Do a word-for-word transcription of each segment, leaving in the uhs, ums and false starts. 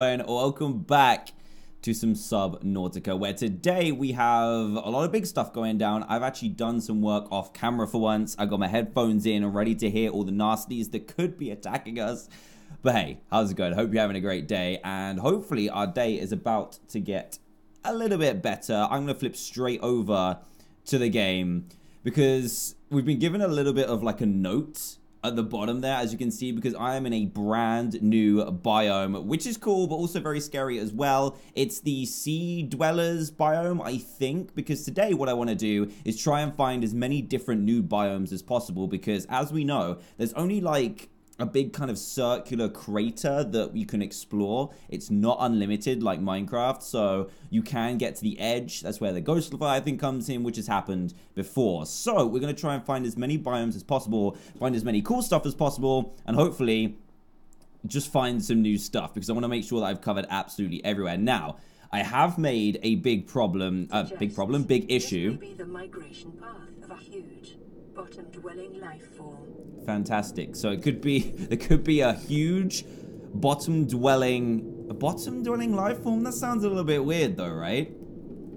And welcome back to some Subnautica, where today we have a lot of big stuff going down. I've actually done some work off camera for once. I got my headphones in and ready to hear all the nasties that could be attacking us. But hey, how's it going? Hope you're having a great day, and hopefully our day is about to get a little bit better. I'm gonna flip straight over to the game because we've been given a little bit of like a note at the bottom there, as you can see, because I am in a brand new biome, which is cool, but also very scary as well. It's the Sea Dwellers biome, I think, because today what I want to do is try and find as many different new biomes as possible, because as we know, there's only like a big kind of circular crater that you can explore. It's not unlimited like Minecraft, so you can get to the edge. That's where the Ghost Leviathan comes in, which has happened before. So we're gonna try and find as many biomes as possible, find as many cool stuff as possible, and hopefully just find some new stuff, because I wanna make sure that I've covered absolutely everywhere. Now, I have made a big problem, uh, big problem, big issue. This may be the migration path of a huge bottom-dwelling life form. Fantastic. So it could be, there could be a huge bottom-dwelling, a bottom-dwelling life form? That sounds a little bit weird though, right?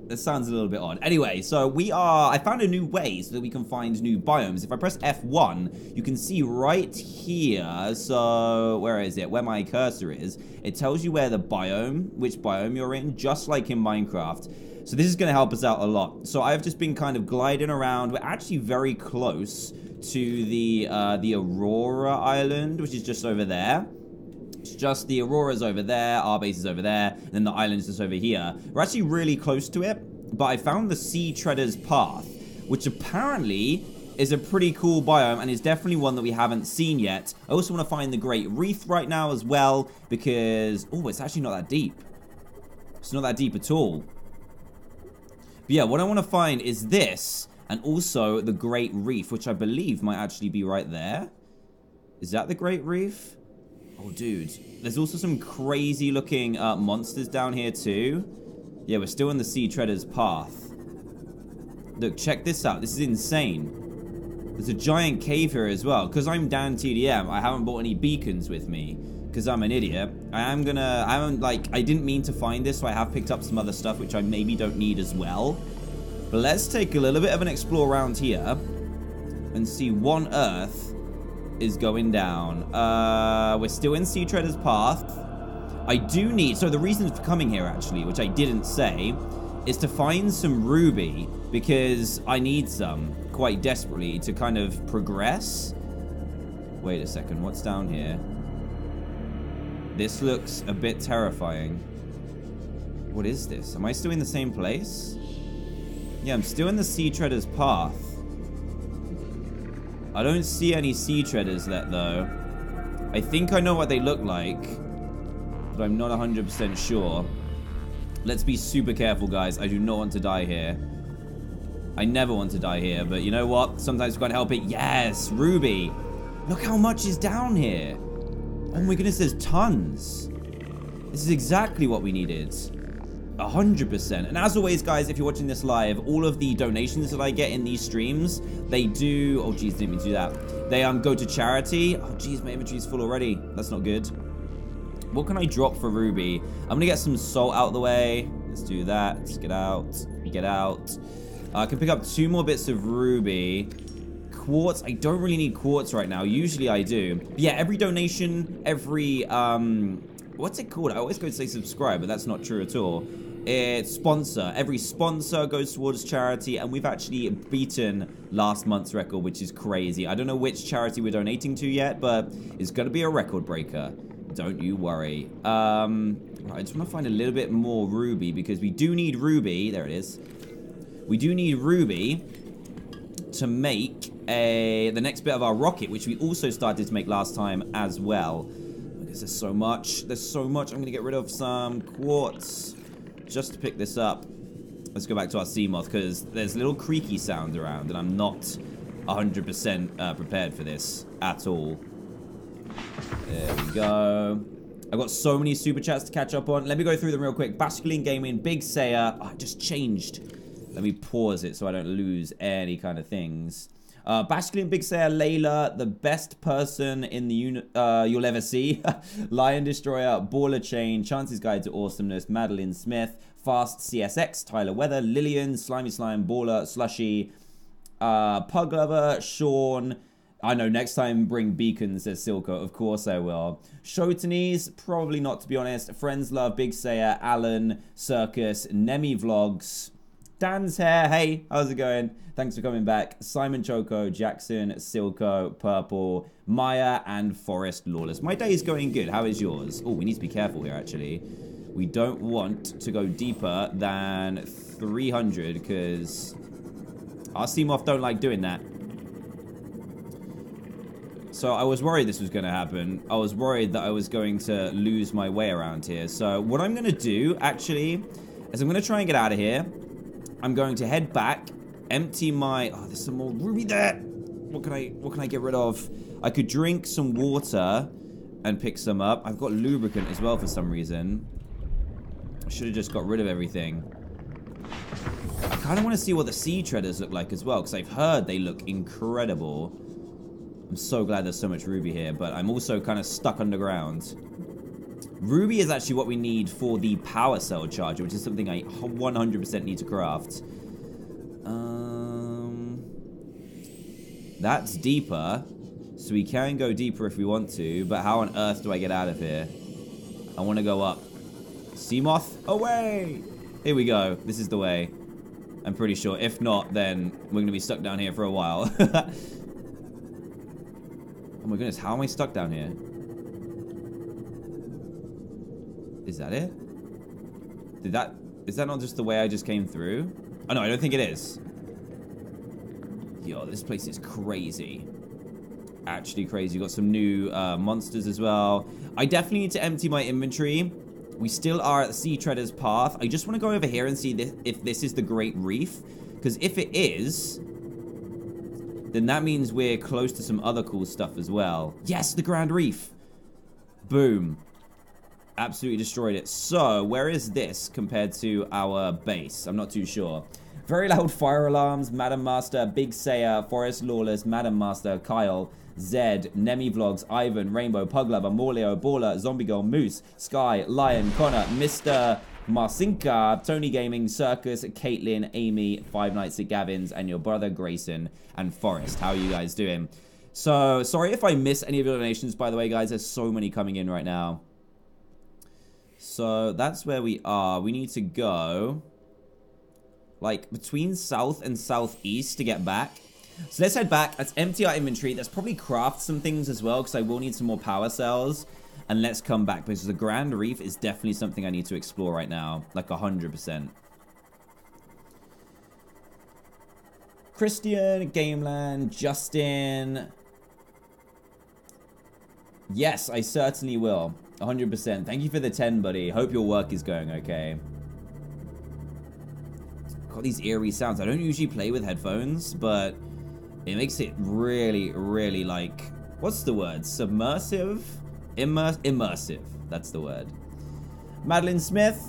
That sounds a little bit odd. Anyway, so we are, I found a new way so that we can find new biomes. If I press F one, you can see right here, so where is it? Where my cursor is, it tells you where the biome, which biome you're in, just like in Minecraft. So this is going to help us out a lot. So I've just been kind of gliding around. We're actually very close to the uh, the Aurora Island, which is just over there. It's just the Aurora's over there, our base is over there, and then the island's just over here. We're actually really close to it, but I found the Sea Treader's Path, which apparently is a pretty cool biome and is definitely one that we haven't seen yet. I also want to find the Great Reef right now as well, because, oh, it's actually not that deep. It's not that deep at all. Yeah, what I want to find is this, and also the Great Reef, which I believe might actually be right there. Is that the Great Reef? Oh, dude. There's also some crazy-looking uh, monsters down here, too. Yeah, we're still in the Sea Treader's Path. Look, check this out. This is insane. There's a giant cave here as well. Because I'm Dan T D M, I haven't bought any beacons with me, because I'm an idiot. I am gonna, I am like, I didn't mean to find this, so I have picked up some other stuff, which I maybe don't need as well. But let's take a little bit of an explore around here and see what on earth is going down. Uh, we're still in Sea Treader's Path. I do need, so the reason for coming here actually, which I didn't say, is to find some ruby, because I need some quite desperately to kind of progress. Wait a second, what's down here? This looks a bit terrifying. What is this? Am I still in the same place? Yeah, I'm still in the Sea Treader's Path. I don't see any Sea Treaders yet, though. I think I know what they look like, but I'm not one hundred percent sure. Let's be super careful, guys. I do not want to die here. I never want to die here, but you know what? Sometimes we can't help it. Yes, ruby! Look how much is down here! Oh my goodness, there's tons. This is exactly what we needed. one hundred percent. And as always, guys, if you're watching this live, all of the donations that I get in these streams, they do... Oh, jeez, didn't mean to do that. They um go to charity. Oh, jeez, my inventory's full already. That's not good. What can I drop for ruby? I'm going to get some salt out of the way. Let's do that. Let's get out. Get out. Uh, I can pick up two more bits of ruby. Quartz, I don't really need quartz right now. Usually I do. But yeah, every donation, every, um, what's it called? I always go to say subscribe, but that's not true at all. It's sponsor. Every sponsor goes towards charity, and we've actually beaten last month's record, which is crazy. I don't know which charity we're donating to yet, but it's going to be a record breaker. Don't you worry. Um, I just want to find a little bit more ruby, because we do need ruby. There it is. We do need ruby to make a the next bit of our rocket, which we also started to make last time as well. Because there's so much. There's so much. I'm going to get rid of some quartz just to pick this up. Let's go back to our Seamoth, because there's little creaky sound around, and I'm not one hundred percent uh, prepared for this at all. There we go. I've got so many super chats to catch up on. Let me go through them real quick. Basculine Gaming, Big Sayer. Oh, I just changed. Let me pause it so I don't lose any kind of things. Uh, Bashley and Big Sayer, Layla, the best person in the uni uh, you'll ever see. Lion Destroyer, Baller Chain, Chance's Guide to Awesomeness, Madeline Smith, Fast C S X, Tyler Weather, Lillian, Slimy Slime, Baller, Slushy, uh, Pug Lover, Sean. I know, next time bring Beacon, says Silka. Of course I will. Shotanese, probably not, to be honest. Friends Love, Big Sayer, Alan, Circus, Nemi Vlogs. Dan's Hair, hey, how's it going? Thanks for coming back. Simon Choco, Jackson, Silco, Purple, Maya, and Forest Lawless. My day is going good. How is yours? Oh, we need to be careful here, actually. We don't want to go deeper than three hundred, because our Seamoth don't like doing that. So I was worried this was going to happen. I was worried that I was going to lose my way around here. So what I'm going to do, actually, is I'm going to try and get out of here. I'm going to head back, empty my... Oh, there's some more ruby there. What can I What can I get rid of? I could drink some water and pick some up. I've got lubricant as well for some reason. I should have just got rid of everything. I kind of want to see what the sea treaders look like as well, because I've heard they look incredible. I'm so glad there's so much ruby here, but I'm also kind of stuck underground. Ruby is actually what we need for the power cell charger, which is something I one hundred percent need to craft. Um, that's deeper, so we can go deeper if we want to, but how on earth do I get out of here? I want to go up. Seamoth, away! Here we go. This is the way. I'm pretty sure. If not, then we're going to be stuck down here for a while. Oh my goodness, how am I stuck down here? Is that it? Did that... Is that not just the way I just came through? Oh, no, I don't think it is. Yo, this place is crazy. Actually crazy. Got some new uh, monsters as well. I definitely need to empty my inventory. We still are at the Sea Treader's Path. I just want to go over here and see this, if this is the Great Reef. Because if it is... Then that means we're close to some other cool stuff as well. Yes, the Grand Reef. Boom. Absolutely destroyed it. So, where is this compared to our base? I'm not too sure. Very loud fire alarms, Madam Master, Big Sayer, Forest Lawless, Madam Master, Kyle, Zed, Nemi Vlogs, Ivan, Rainbow, Puglover, Morleo, Baller, Zombie Girl, Moose, Sky, Lion, Connor, Mister Marcinka, Tony Gaming, Circus, Caitlin, Amy, Five Nights at Gavin's, and your brother Grayson and Forest. How are you guys doing? So, sorry if I miss any of your donations, by the way, guys. There's so many coming in right now. So, that's where we are. We need to go, like, between south and southeast to get back. So, let's head back. Let's empty our inventory. Let's probably craft some things as well, because I will need some more power cells. And let's come back, because the Grand Reef is definitely something I need to explore right now. Like, one hundred percent. Christian, Gameland, Justin. Yes, I certainly will. one hundred percent. Thank you for the ten, buddy. Hope your work is going okay. Got these eerie sounds. I don't usually play with headphones, but it makes it really, really, like... What's the word? Submersive? Immer immersive. That's the word. Madeline Smith.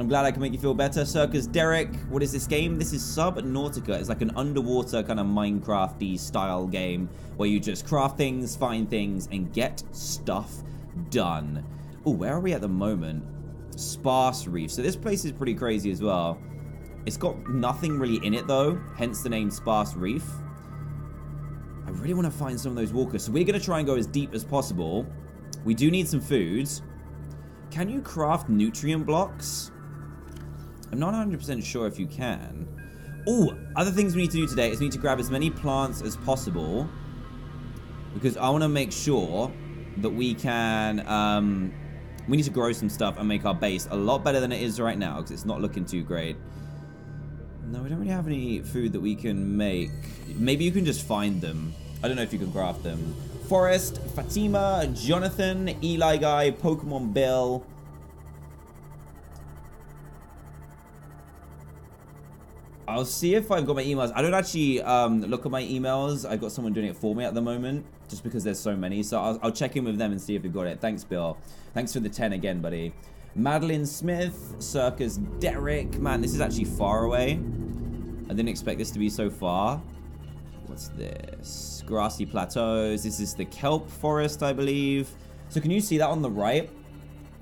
I'm glad I can make you feel better. Circus Derek. What is this game? This is Subnautica. It's like an underwater kind of Minecraft-y style game where you just craft things, find things, and get stuff done. Oh, where are we at the moment? Sparse Reef. So this place is pretty crazy as well. It's got nothing really in it though, hence the name Sparse Reef. I really want to find some of those walkers. So we're going to try and go as deep as possible. We do need some food. Can you craft nutrient blocks? I'm not one hundred percent sure if you can. Oh, other things we need to do today is we need to grab as many plants as possible, because I want to make sure that we can, um, we need to grow some stuff and make our base a lot better than it is right now, because it's not looking too great. No, we don't really have any food that we can make. Maybe you can just find them. I don't know if you can craft them. Forest, Fatima, Jonathan, Eli Guy, Pokemon Bill. I'll see if I've got my emails. I don't actually um, look at my emails. I've got someone doing it for me at the moment, just because there's so many. So I'll, I'll check in with them and see if we've got it. Thanks, Bill. Thanks for the ten again, buddy. Madeline Smith, Circus Derek. Man, this is actually far away. I didn't expect this to be so far. What's this? Grassy plateaus. This is the kelp forest, I believe. So can you see that on the right?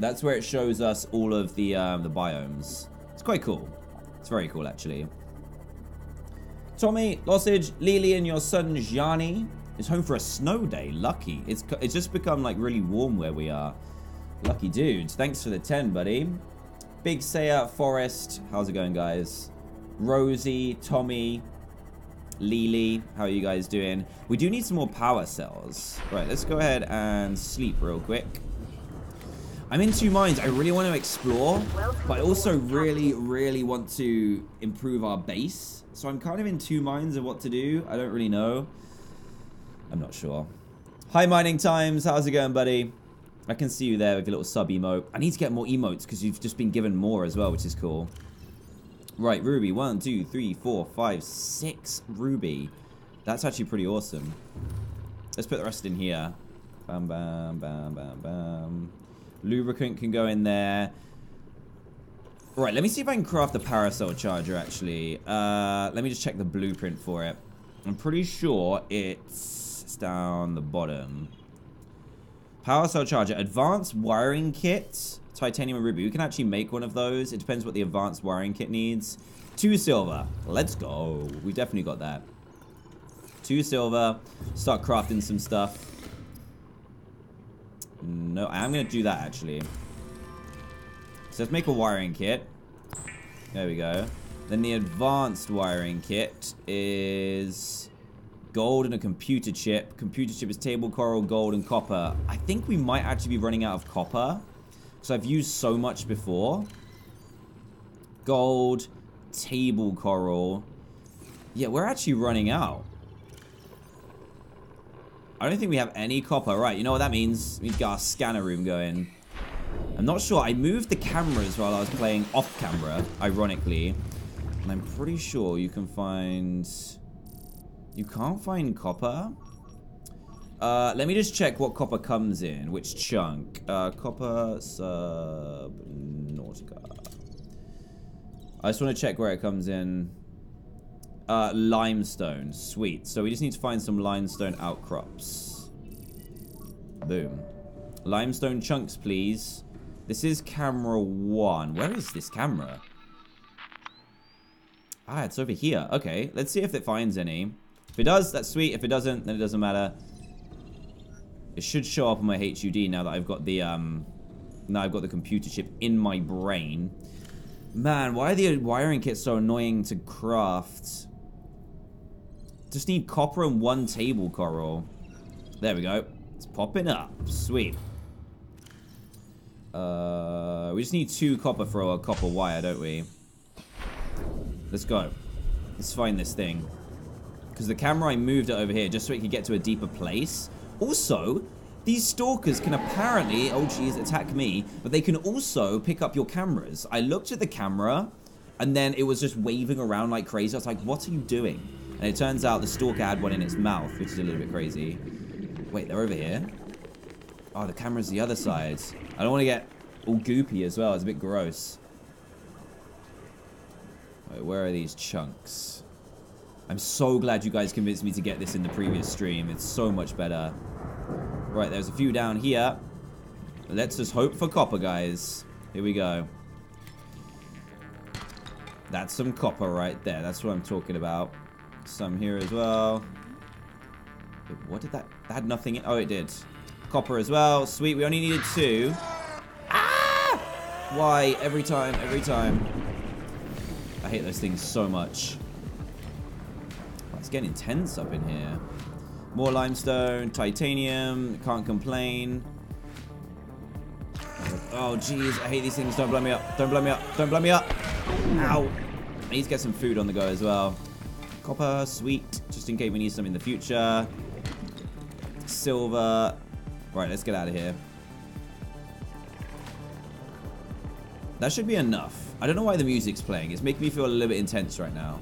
That's where it shows us all of the um, the biomes. It's quite cool. It's very cool, actually. Tommy, Lossage, Lily, and your son, Gianni, is home for a snow day. Lucky. It's, it's just become, like, really warm where we are. Lucky dudes. Thanks for the ten, buddy. Big Sayer, Forest. How's it going, guys? Rosie, Tommy, Lily. How are you guys doing? We do need some more power cells. Right, let's go ahead and sleep real quick. I'm in two minds. I really want to explore, but I also really, really want to improve our base. So I'm kind of in two minds of what to do. I don't really know. I'm not sure. Hi, Mining Times. How's it going, buddy? I can see you there with your little sub emote. I need to get more emotes because you've just been given more as well, which is cool. Right, Ruby. One, two, three, four, five, six. Ruby. That's actually pretty awesome. Let's put the rest in here. Bam, bam, bam, bam, bam. Lubricant can go in there. Right, let me see if I can craft the paracel charger, actually. Uh, let me just check the blueprint for it. I'm pretty sure it's, it's down the bottom. Paracel charger. Advanced wiring kit. Titanium and ruby. We can actually make one of those. It depends what the advanced wiring kit needs. Two silver. Let's go. We definitely got that. Two silver. Start crafting some stuff. No, I am going to do that, actually. So let's make a wiring kit. There we go. Then the advanced wiring kit is gold and a computer chip. Computer chip is table coral, gold, and copper. I think we might actually be running out of copper. So I've used so much before. Gold, table coral. Yeah, we're actually running out. I don't think we have any copper. Right, you know what that means? We've got our scanner room going. I'm not sure. I moved the cameras while I was playing off camera, ironically. And I'm pretty sure you can find... You can't find copper? Uh, let me just check what copper comes in. Which chunk? Uh, copper Subnautica. I just want to check where it comes in. Uh, limestone. Sweet. So we just need to find some limestone outcrops. Boom. Limestone chunks, please. This is camera one. Where is this camera? Ah, it's over here. Okay. Let's see if it finds any. If it does, that's sweet. If it doesn't, then it doesn't matter. It should show up on my H U D now that I've got the, um... now I've got the computer chip in my brain. Man, why are the wiring kits so annoying to craft? Just need copper and one table coral. There we go. It's popping up. Sweet. Uh, we just need two copper for our copper wire, don't we? Let's go. Let's find this thing. Because the camera, I moved it over here just so it could get to a deeper place. Also, these stalkers can apparently, oh geez, attack me, but they can also pick up your cameras. I looked at the camera, and then it was just waving around like crazy. I was like, what are you doing? And it turns out the stalker had one in its mouth, which is a little bit crazy. Wait, they're over here? Oh, the camera's the other side. I don't want to get all goopy as well. It's a bit gross. Wait, where are these chunks? I'm so glad you guys convinced me to get this in the previous stream. It's so much better. Right, there's a few down here. Let's just hope for copper, guys. Here we go. That's some copper right there. That's what I'm talking about. Some here as well. What did that... That had nothing in... Oh, it did. Copper as well. Sweet, we only needed two. Ah! Why? Every time, every time. I hate those things so much. It's getting intense up in here. More limestone, titanium, can't complain. Oh, jeez, I hate these things. Don't blow me up. Don't blow me up. Don't blow me up. Ow. I need to get some food on the go as well. Copper, sweet, just in case we need some in the future. Silver. Right, let's get out of here. That should be enough. I don't know why the music's playing. It's making me feel a little bit intense right now.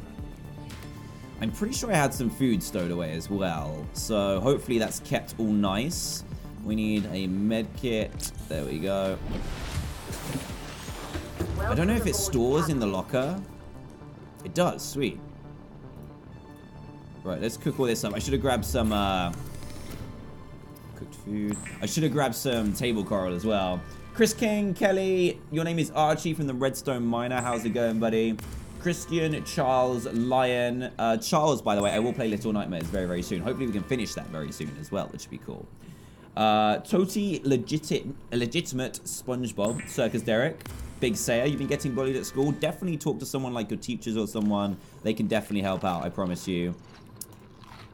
I'm pretty sure I had some food stowed away as well, so hopefully that's kept all nice. We need a med kit. There we go. I don't know if it stores in the locker. It does. Sweet. Right, let's cook all this up. I should have grabbed some uh, cooked food. I should have grabbed some table coral as well. Chris King, Kelly, your name is Archie from the Redstone Miner. How's it going, buddy? Christian, Charles, Lion. Uh, Charles, by the way, I will play Little Nightmares very, very soon. Hopefully we can finish that very soon as well, which would be cool. Uh, Toti, legit, legitimate SpongeBob, Circus Derek, Big Sayer. You've been getting bullied at school. Definitely talk to someone like your teachers or someone. They can definitely help out, I promise you.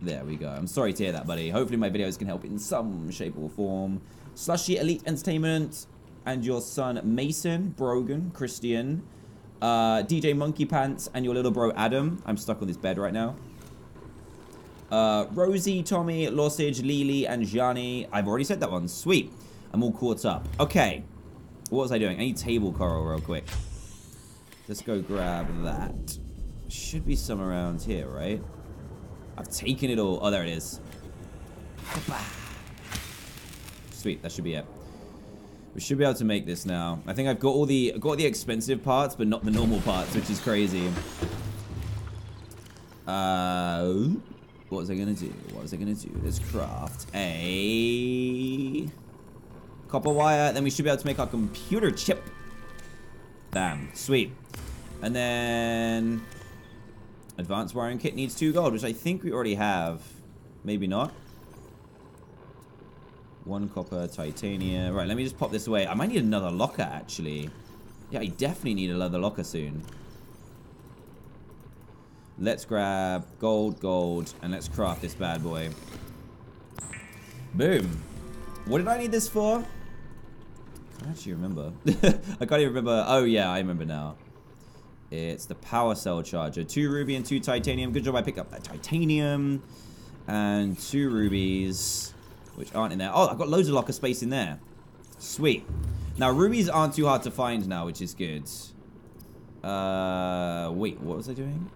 There we go. I'm sorry to hear that, buddy. Hopefully my videos can help in some shape or form. Slushy, Elite Entertainment, and your son, Mason, Brogan, Christian, uh, D J Monkey Pants, and your little bro, Adam. I'm stuck on this bed right now. Uh, Rosie, Tommy, Lossage, Lily, and Gianni. I've already said that one. Sweet. I'm all caught up. Okay. What was I doing? I need table coral real quick. Let's go grab that. Should be some around here, right? I've taken it all. Oh, there it is. Sweet. That should be it. We should be able to make this now. I think I've got all the, got all the expensive parts, but not the normal parts, which is crazy. Uh... What was I gonna do? What was I gonna do? Let's craft a copper wire. Then we should be able to make our computer chip. Bam. Sweet. And then Advanced Wiring Kit needs two gold, which I think we already have. Maybe not. One copper, titanium. Right, let me just pop this away. I might need another locker, actually. Yeah, I definitely need another locker soon. Let's grab gold, gold, and let's craft this bad boy. Boom. What did I need this for? I can't actually remember. I can't even remember. Oh, yeah, I remember now. It's the power cell charger. Two ruby and two titanium. Good job I picked up that titanium. And two rubies, which aren't in there. Oh, I've got loads of locker space in there. Sweet. Now, rubies aren't too hard to find now, which is good. Uh, wait, what was I doing?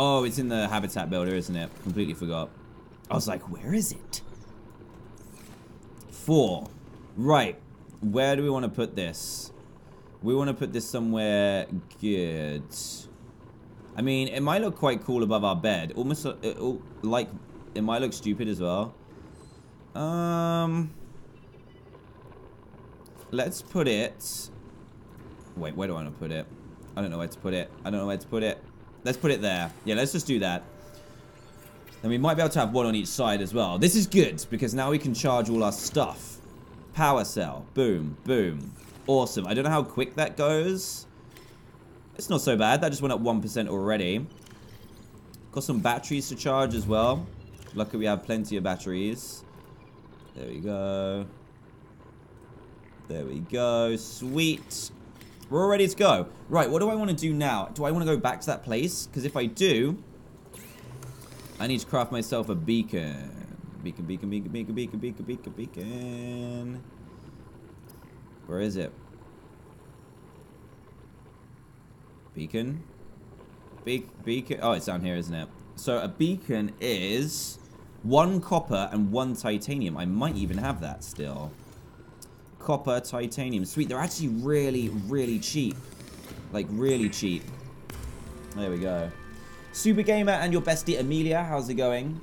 Oh, it's in the habitat builder, isn't it? Completely forgot. I was like, where is it? Four. Right. Where do we want to put this? We want to put this somewhere good. I mean, it might look quite cool above our bed. Almost uh, uh, like it might look stupid as well. Um, let's put it. Wait, where do I want to put it? I don't know where to put it. I don't know where to put it. Let's put it there. Yeah, let's just do that. And we might be able to have one on each side as well. This is good, because now we can charge all our stuff. Power cell. Boom. Boom. Awesome. I don't know how quick that goes. It's not so bad. That just went up one percent already. Got some batteries to charge as well. Luckily, we have plenty of batteries. There we go. There we go. Sweet. We're all ready to go. Right, what do I want to do now? Do I want to go back to that place? Because if I do, I need to craft myself a beacon. Beacon, beacon, beacon, beacon, beacon, beacon, beacon, beacon. Where is it? Beacon? Be beacon? Oh, it's down here, isn't it? So a beacon is one copper and one titanium. I might even have that still. Copper, titanium. Sweet. They're actually really, really cheap. Like, really cheap. There we go. Super Gamer and your bestie, Amelia. How's it going?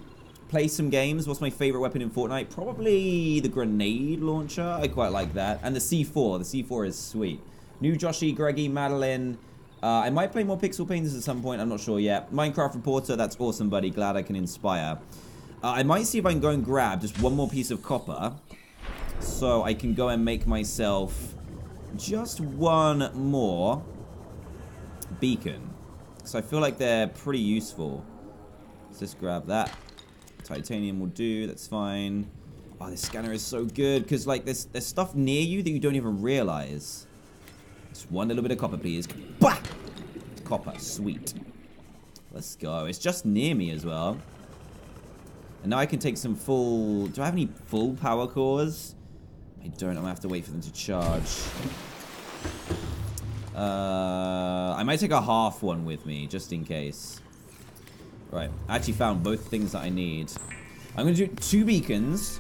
Play some games. What's my favorite weapon in Fortnite? Probably the grenade launcher. I quite like that. And the C four. The C four is sweet. New Joshy, Greggy, Madeline. Uh, I might play more Pixel Painters at some point. I'm not sure yet. Minecraft Reporter. That's awesome, buddy. Glad I can inspire. Uh, I might see if I can go and grab just one more piece of copper. So I can go and make myself just one more beacon. So I feel like they're pretty useful. Let's just grab that. Titanium will do. That's fine. Oh, this scanner is so good. Because, like, there's, there's stuff near you that you don't even realize. Just one little bit of copper, please. Bah! Copper. Sweet. Let's go. It's just near me as well. And now I can take some full... Do I have any full power cores? I don't. I'm gonna have to wait for them to charge. Uh, I might take a half one with me, just in case. Right. I actually found both things that I need. I'm going to do two beacons.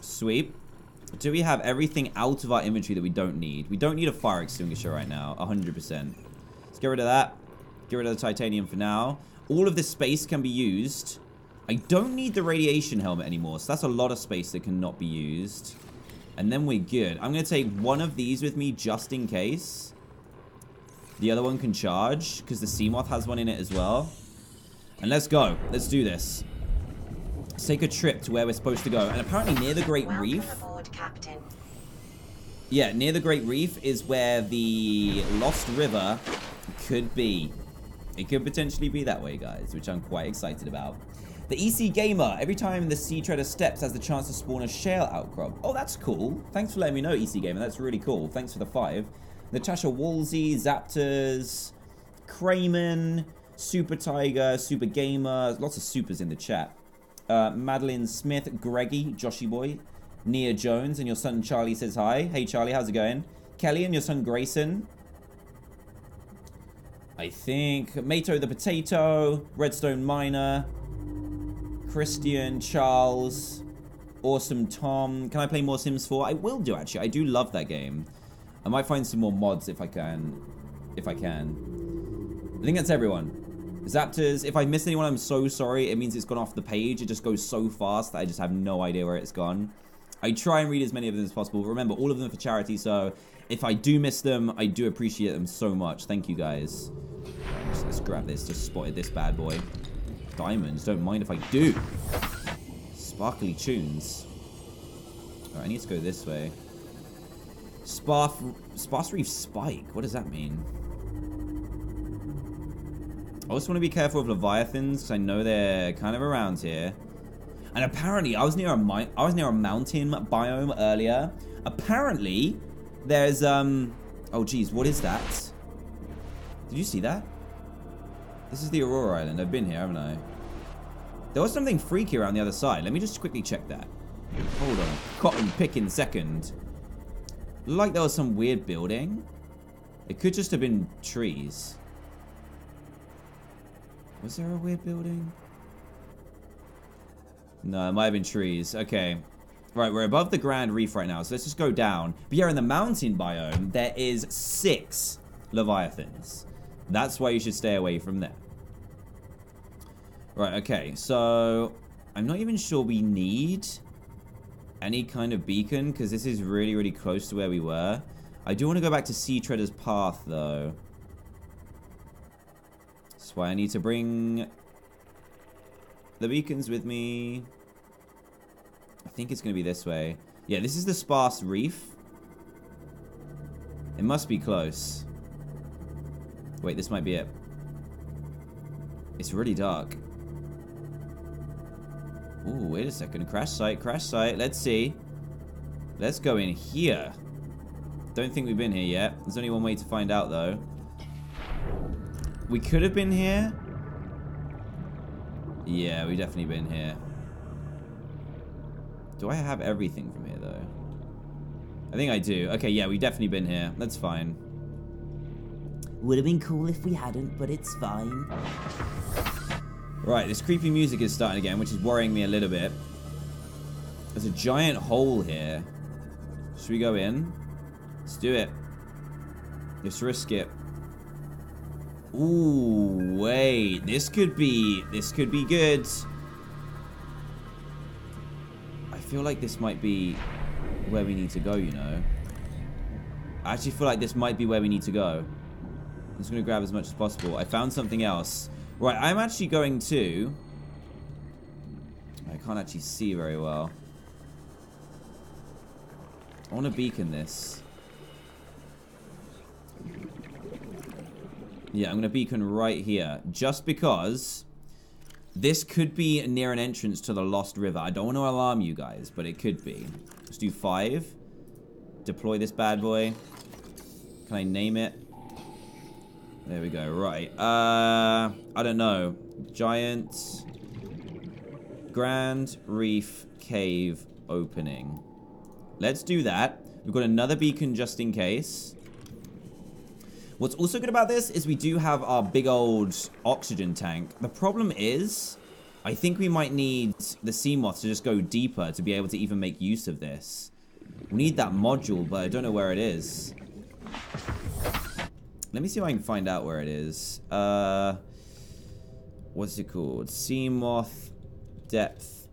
Sweet. Do we have everything out of our inventory that we don't need? We don't need a fire extinguisher right now. one hundred percent. Let's get rid of that. Get rid of the titanium for now. All of this space can be used. I don't need the radiation helmet anymore, so that's a lot of space that cannot be used. And then we're good. I'm going to take one of these with me just in case. The other one can charge, because the Seamoth has one in it as well. And let's go. Let's do this. Let's take a trip to where we're supposed to go. And apparently near the Great Reef... Welcome aboard, Captain. Yeah, near the Great Reef is where the Lost River could be. It could potentially be that way, guys, which I'm quite excited about. The E C Gamer, every time the Sea Treader steps has the chance to spawn a Shale Outcrop. Oh, that's cool. Thanks for letting me know, E C Gamer. That's really cool. Thanks for the five. Natasha Wolsey, Zaptors, Crayman, Super Tiger, Super Gamer. Lots of supers in the chat. Uh, Madeline Smith, Greggy, Joshy Boy, Nia Jones, and your son Charlie says hi. Hey, Charlie, how's it going? Kelly and your son Grayson. I think Mato the Potato, Redstone Miner, Christian, Charles, Awesome Tom. Can I play more Sims four? I will do, actually. I do love that game. I might find some more mods if I can. If I can. I think that's everyone. Zaptors, if I missed anyone, I'm so sorry. It means it's gone off the page. It just goes so fast that I just have no idea where it's gone. I try and read as many of them as possible. Remember, all of them for charity, so if I do miss them, I do appreciate them so much. Thank you, guys. Just, let's grab this. Just spotted this bad boy. Diamonds. Don't mind if I do. Sparkly tunes. All right, I need to go this way. Sparse, sparse Reef Spike. What does that mean? I also want to be careful of Leviathans because I know they're kind of around here. And apparently, I was near a mi I was near a mountain biome earlier. Apparently, there's um. Oh geez, what is that? Did you see that? This is the Aurora Island. I've been here, haven't I? There was something freaky around the other side. Let me just quickly check that. Hold on, cotton picking second. Looked like there was some weird building. It could just have been trees. Was there a weird building? No, it might have been trees. Okay. Right, we're above the Grand Reef right now, so let's just go down. But yeah, in the mountain biome, there is six Leviathans. That's why you should stay away from there. Right, okay. So, I'm not even sure we need any kind of beacon, because this is really, really close to where we were. I do want to go back to Sea Treader's Path, though. That's why I need to bring the beacons with me. I think it's going to be this way. Yeah, this is the Sparse Reef. It must be close. Wait, this might be it. It's really dark. Ooh, wait a second. Crash site, crash site. Let's see. Let's go in here. Don't think we've been here yet. There's only one way to find out, though. We could have been here. Yeah, we've definitely been here. Do I have everything from here, though? I think I do. Okay, yeah, we've definitely been here. That's fine. Would have been cool if we hadn't, but it's fine. Right, this creepy music is starting again, which is worrying me a little bit. There's a giant hole here. Should we go in? Let's do it. Let's risk it. Ooh, wait. This could be... This could be good. I feel like this might be where we need to go, you know. I actually feel like this might be where we need to go. I'm just going to grab as much as possible. I found something else. Right, I'm actually going to... I can't actually see very well. I want to beacon this. Yeah, I'm going to beacon right here. Just because this could be near an entrance to the Lost River. I don't want to alarm you guys, but it could be. Let's do five. Deploy this bad boy. Can I name it? There we go, right. Uh, I don't know. Giant Grand Reef Cave Opening. Let's do that. We've got another beacon just in case. What's also good about this is we do have our big old oxygen tank. The problem is, I think we might need the Seamoth to just go deeper to be able to even make use of this. We need that module, but I don't know where it is. Let me see if I can find out where it is. Uh, what's it called? Seamoth depth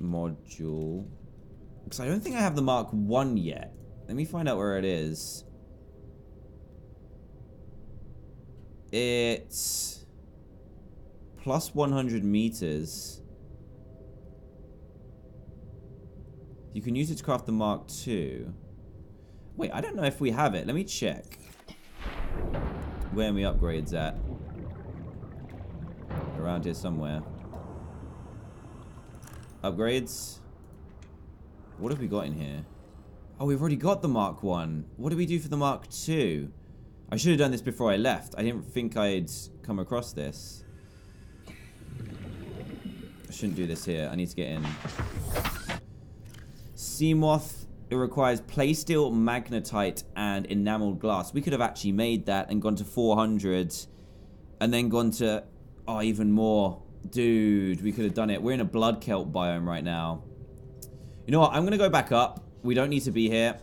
module. Because I don't think I have the Mark One yet. Let me find out where it is. It's plus one hundred meters. You can use it to craft the Mark Two. Wait, I don't know if we have it. Let me check. Where are my upgrades at? Around here somewhere. Upgrades. What have we got in here? Oh, we've already got the Mark One. What do we do for the Mark Two? I should have done this before I left. I didn't think I'd come across this. I shouldn't do this here. I need to get in. Seamoth, it requires Plasteel, Magnetite, and Enameled Glass. We could have actually made that and gone to four hundred. And then gone to... Oh, even more. Dude, we could have done it. We're in a Blood Kelp biome right now. You know what? I'm going to go back up. We don't need to be here.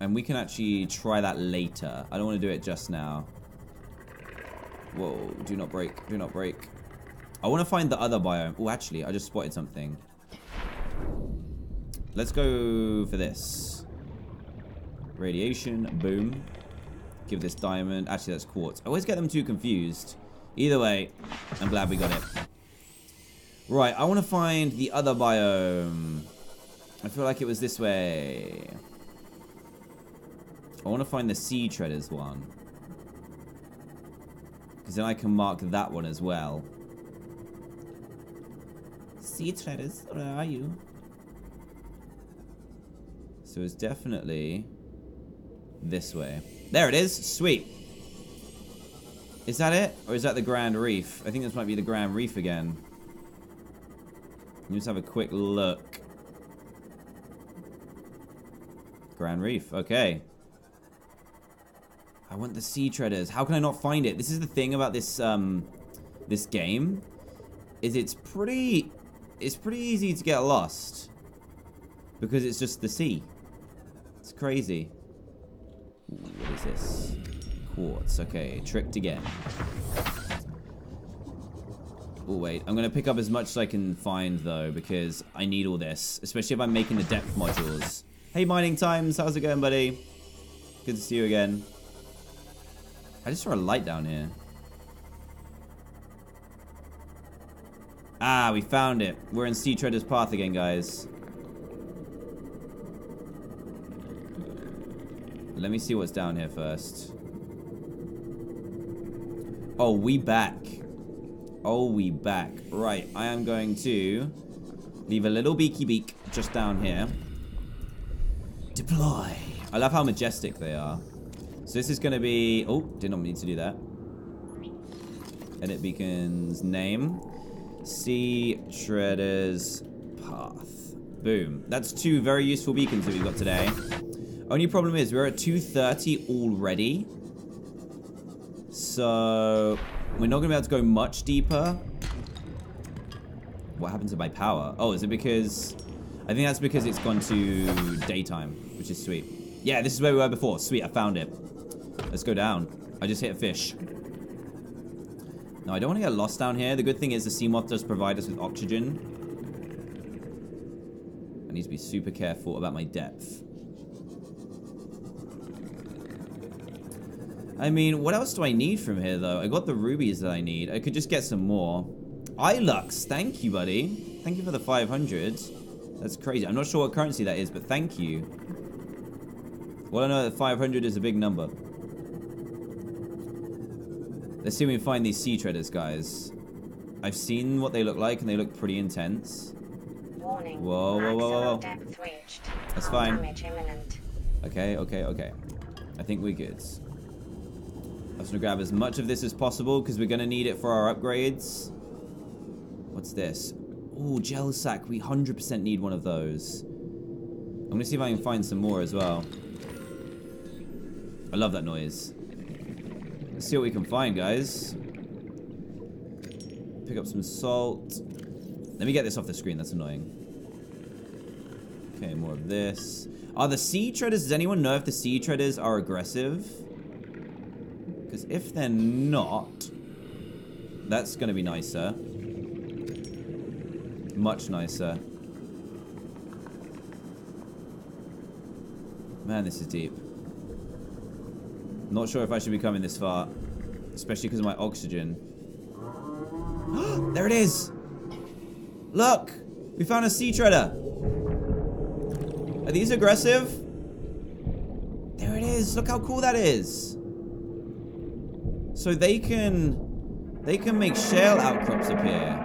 And we can actually try that later. I don't want to do it just now. Whoa, do not break. Do not break. I want to find the other biome. Oh, actually, I just spotted something. Let's go for this. Radiation, boom. Give this diamond. Actually, that's quartz. I always get them too confused. Either way, I'm glad we got it. Right, I want to find the other biome. I feel like it was this way. I want to find the Sea Treader's one. Because then I can mark that one as well. Sea Treader's, where are you? So it's definitely this way. There it is. Sweet. Is that it? Or is that the Grand Reef? I think this might be the Grand Reef again. Let me just have a quick look. Grand Reef. Okay. I want the Sea Treaders. How can I not find it? This is the thing about this um, this game. Is it's pretty... It's pretty easy to get lost. Because it's just the sea. It's crazy. Ooh, what is this? Quartz. Okay, tricked again. Oh, wait. I'm going to pick up as much as I can find, though, because I need all this. Especially if I'm making the depth modules. Hey, Mining Times. How's it going, buddy? Good to see you again. I just saw a light down here. Ah, we found it. We're in Sea Treader's Path again, guys. Let me see what's down here first. Oh, we back. Oh, we back. Right, I am going to leave a little beaky beak just down here. Deploy. I love how majestic they are. So this is going to be... Oh, did not need to do that. Edit Beacon's name. Sea Treader's Path. Boom. That's two very useful beacons that we've got today. Only problem is we're at two thirty already. So we're not going to be able to go much deeper. What happened to my power? Oh, is it because... I think that's because it's gone to daytime, which is sweet. Yeah, this is where we were before. Sweet, I found it. Let's go down. I just hit a fish. No, I don't want to get lost down here. The good thing is the Seamoth does provide us with oxygen. I need to be super careful about my depth. I mean, what else do I need from here, though? I got the rubies that I need. I could just get some more. Ilux, thank you, buddy. Thank you for the five hundred. That's crazy. I'm not sure what currency that is, but thank you. Well, I know that five hundred is a big number. Let's see if we can find these Sea Treaders, guys. I've seen what they look like, and they look pretty intense. Warning. Whoa, whoa, whoa, whoa. That's fine. Okay, okay, okay. I think we're good. I'm just gonna grab as much of this as possible because we're gonna need it for our upgrades. What's this? Oh, gel sack. We one hundred percent need one of those. I'm gonna see if I can find some more as well. I love that noise. Let's see what we can find, guys. Pick up some salt. Let me get this off the screen. That's annoying. Okay, more of this. Are the Sea Treaders, does anyone know if the Sea Treaders are aggressive? Because if they're not, that's going to be nicer. Much nicer. Man, this is deep. Not sure if I should be coming this far, especially because of my oxygen. There it is! Look! We found a Sea Treader! Are these aggressive? There it is! Look how cool that is! So they can... They can make shale outcrops appear.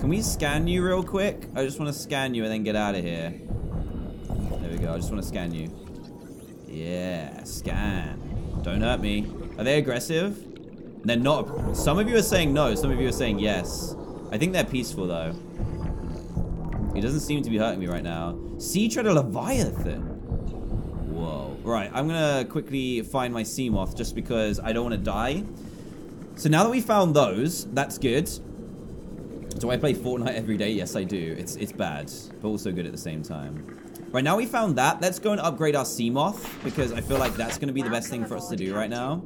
Can we scan you real quick? I just want to scan you and then get out of here. There we go. I just want to scan you. Yeah, scan. Don't hurt me. Are they aggressive? They're not. Some of you are saying no. Some of you are saying yes. I think they're peaceful, though. He doesn't seem to be hurting me right now. Sea Treader Leviathan. Whoa. Right, I'm going to quickly find my Seamoth just because I don't want to die. So now that we found those, that's good. Do I play Fortnite every day? Yes, I do. It's it's bad, but also good at the same time. Right, now we found that. Let's go and upgrade our Seamoth, because I feel like that's going to be the best thing for us to do right now.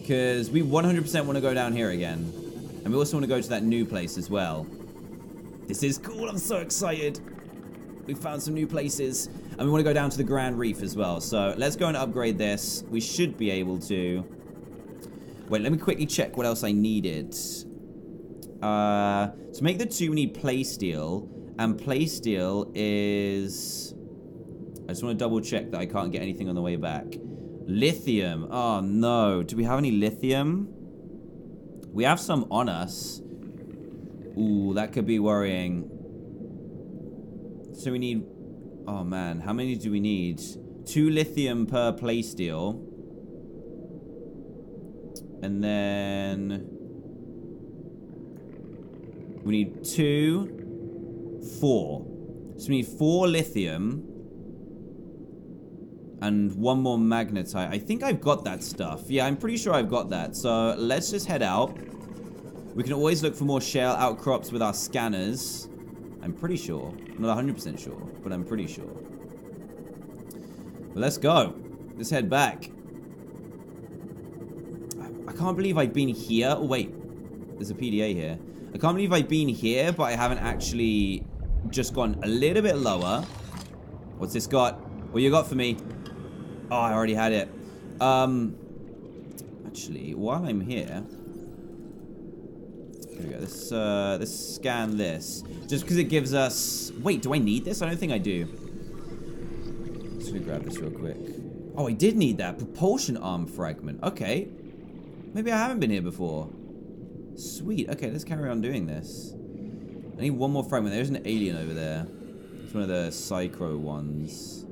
Because we one hundred percent want to go down here again. And we also want to go to that new place as well. This is cool. I'm so excited. We found some new places. And we want to go down to the Grand Reef as well. So let's go and upgrade this. We should be able to... Wait, let me quickly check what else I needed. Uh, to make the two, we need Plasteel, and Plasteel is... I just want to double check that I can't get anything on the way back. Lithium. Oh, no. Do we have any lithium? We have some on us. Ooh, that could be worrying. So we need... Oh, man. How many do we need? Two lithium per Plasteel. And then... We need two, four. So we need four lithium and one more magnetite. I think I've got that stuff. Yeah, I'm pretty sure I've got that. So let's just head out. We can always look for more shale outcrops with our scanners. I'm pretty sure. I'm not one hundred percent sure, but I'm pretty sure. But let's go. Let's head back. I, I can't believe I've been here. Oh, wait. There's a P D A here. I can't believe I've been here, but I haven't actually just gone a little bit lower. What's this got? What you got for me? Oh, I already had it. Um, actually, while I'm here... Here we go. Let's, uh, let's scan this. Just because it gives us... Wait, do I need this? I don't think I do. Let's go grab this real quick. Oh, I did need that. Propulsion arm fragment. Okay. Maybe I haven't been here before. Sweet. Okay, let's carry on doing this. I need one more fragment. There's an alien over there. It's one of the psycho ones.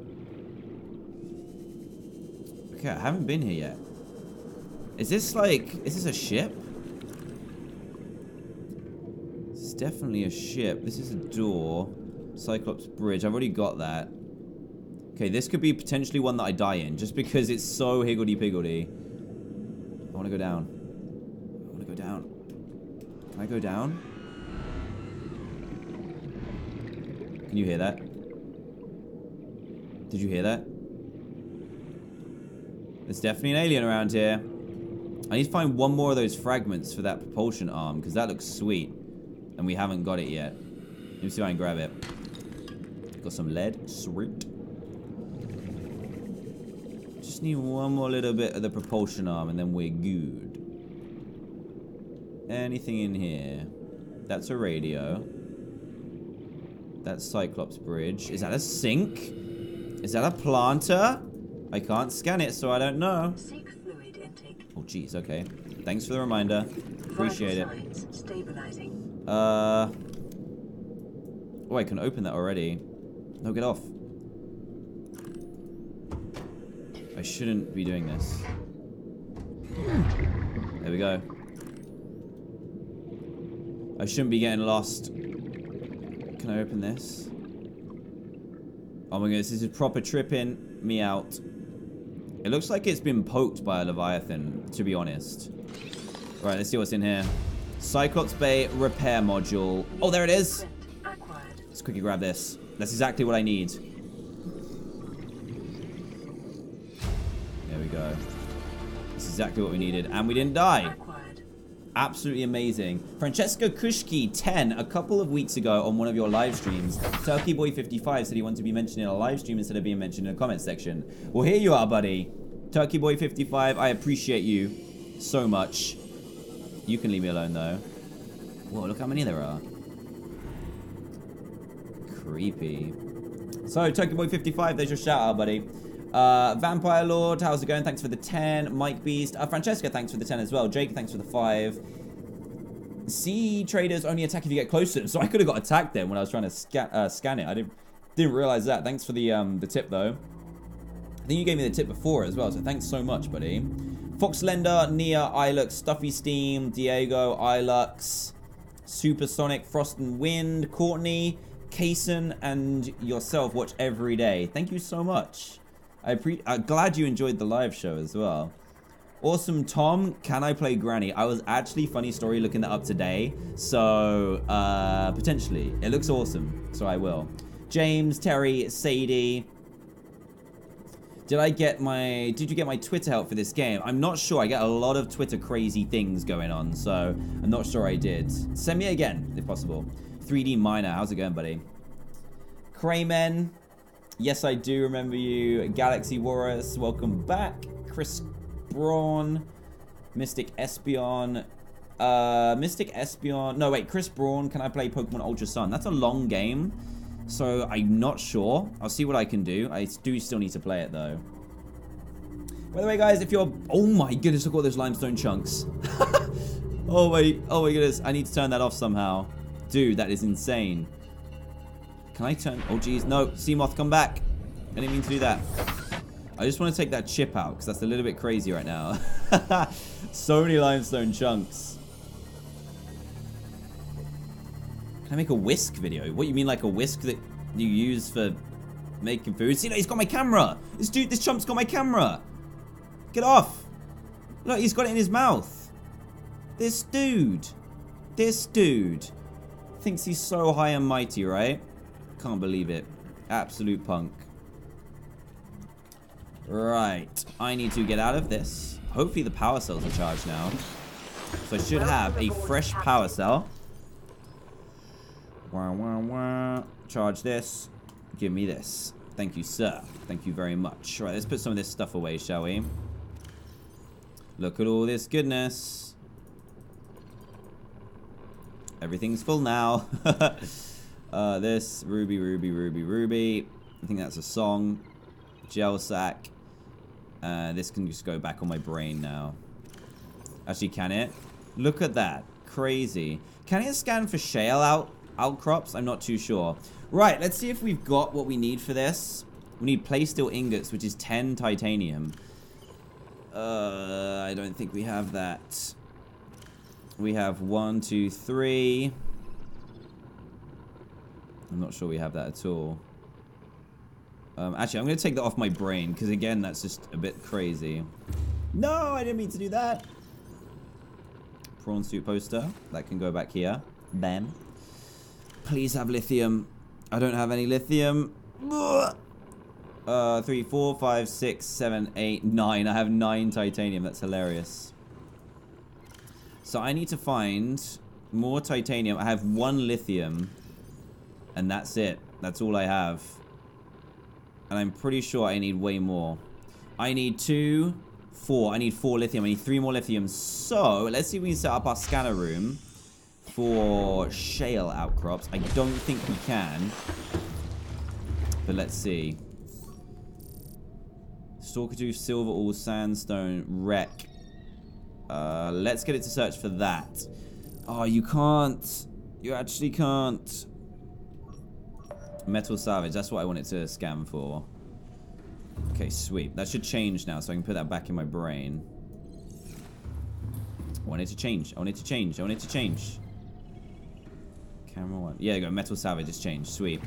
Okay, I haven't been here yet. Is this like... Is this a ship? This is definitely a ship. This is a door. Cyclops Bridge. I've already got that. Okay, this could be potentially one that I die in. Just because it's so higgledy-piggledy. I want to go down. I want to go down. Can I go down? Can you hear that? Did you hear that? There's definitely an alien around here. I need to find one more of those fragments for that propulsion arm, because that looks sweet. And we haven't got it yet. Let me see if I can grab it. Got some lead. Sweet. Just need one more little bit of the propulsion arm, and then we're good. Anything in here? That's a radio. That's Cyclops Bridge. Is that a sink? Is that a planter? I can't scan it, so I don't know. Seek fluid intake. Oh, jeez. Okay. Thanks for the reminder. Appreciate it. Stabilizing. Uh. Oh, I can open that already. No, get off. I shouldn't be doing this. There we go. I shouldn't be getting lost. Can I open this? Oh my goodness, this is proper tripping me out. It looks like it's been poked by a Leviathan, to be honest. Right, let's see what's in here. Cyclops Bay repair module. Oh, there it is. It's quickly grab this. That's exactly what I need. There we go. That's exactly what we needed. And we didn't die. Absolutely amazing. Francesco Kushki ten, a couple of weeks ago on one of your live streams, Turkey Boy fifty-five said he wanted to be mentioned in a live stream instead of being mentioned in the comment section. Well, here you are, buddy. Turkey Boy fifty-five, I appreciate you so much. You can leave me alone, though. Whoa, look how many there are. Creepy. So, Turkey Boy fifty-five, there's your shout-out, buddy. Uh, Vampire Lord, how's it going? Thanks for the ten. Mike Beast. Uh, Francesca, thanks for the ten as well. Jake, thanks for the five. Sea traders only attack if you get close to them. So I could have got attacked then when I was trying to sca uh, scan it. I didn't didn't realize that. Thanks for the um, the tip, though. I think you gave me the tip before as well, so thanks so much, buddy. Foxlender, Nia, Ilux, Stuffy Steam, Diego, Ilux, Supersonic, Frost and Wind, Courtney, Kaysen, and yourself watch every day. Thank you so much. I pre I'm glad you enjoyed the live show as well. Awesome Tom, can I play Granny? I was actually, funny story, looking that up today. So, uh, potentially. It looks awesome, so I will. James, Terry, Sadie. Did I get my, did you get my Twitter help for this game? I'm not sure, I get a lot of Twitter crazy things going on, so I'm not sure I did. Send me again, if possible. three D Miner, how's it going, buddy? Craymen. Yes, I do remember you. Galaxy Warus, welcome back. Chris Braun, Mystic Espeon. Uh, Mystic Espeon. No, wait, Chris Braun, can I play Pokemon Ultra Sun? That's a long game, so I'm not sure. I'll see what I can do. I do still need to play it, though. By the way, guys, if you're... Oh, my goodness, look at all those limestone chunks. Oh, my, oh, my goodness. I need to turn that off somehow. Dude, that is insane. Can I turn? Oh, geez. No. Seamoth, come back. I didn't mean to do that. I just want to take that chip out because that's a little bit crazy right now. So many limestone chunks. Can I make a whisk video? What, you mean like a whisk that you use for making food? See, look, he's got my camera. This dude, this chump's got my camera. Get off. Look, he's got it in his mouth. This dude. This dude. Thinks he's so high and mighty, right? Can't believe it. Absolute punk. Right. I need to get out of this. Hopefully the power cells are charged now. So I should have a fresh power cell. Wah, wah, wah. Charge this. Give me this. Thank you, sir. Thank you very much. Right, let's put some of this stuff away, shall we? Look at all this goodness. Everything's full now. Uh, this, Ruby, Ruby, Ruby, Ruby. I think that's a song. Gel sack. Uh, this can just go back on my brain now. Actually, can it? Look at that. Crazy. Can it scan for shale out outcrops? I'm not too sure. Right, let's see if we've got what we need for this. We need Plasteel ingots, which is ten titanium. Uh, I don't think we have that. We have one, two, three... I'm not sure we have that at all. Um, actually, I'm going to take that off my brain, because again, that's just a bit crazy. No, I didn't mean to do that. Prawn suit poster. That can go back here. Bam. Please have lithium. I don't have any lithium. Uh, three, four, five, six, seven, eight, nine. I have nine titanium. That's hilarious. So I need to find more titanium. I have one lithium. And that's it. That's all I have. And I'm pretty sure I need way more. I need two, four. I need four lithium. I need three more lithium. So, let's see if we can set up our scanner room for shale outcrops. I don't think we can. But let's see. Stalker Tooth, Silver All, Sandstone, Wreck. Uh, let's get it to search for that. Oh, you can't. You actually can't. Metal Salvage, that's what I want it to scan for. Okay, sweet. That should change now, so I can put that back in my brain. I want it to change. I want it to change. I want it to change. Camera one. Yeah, there you go. Metal Salvage has changed. Sweet.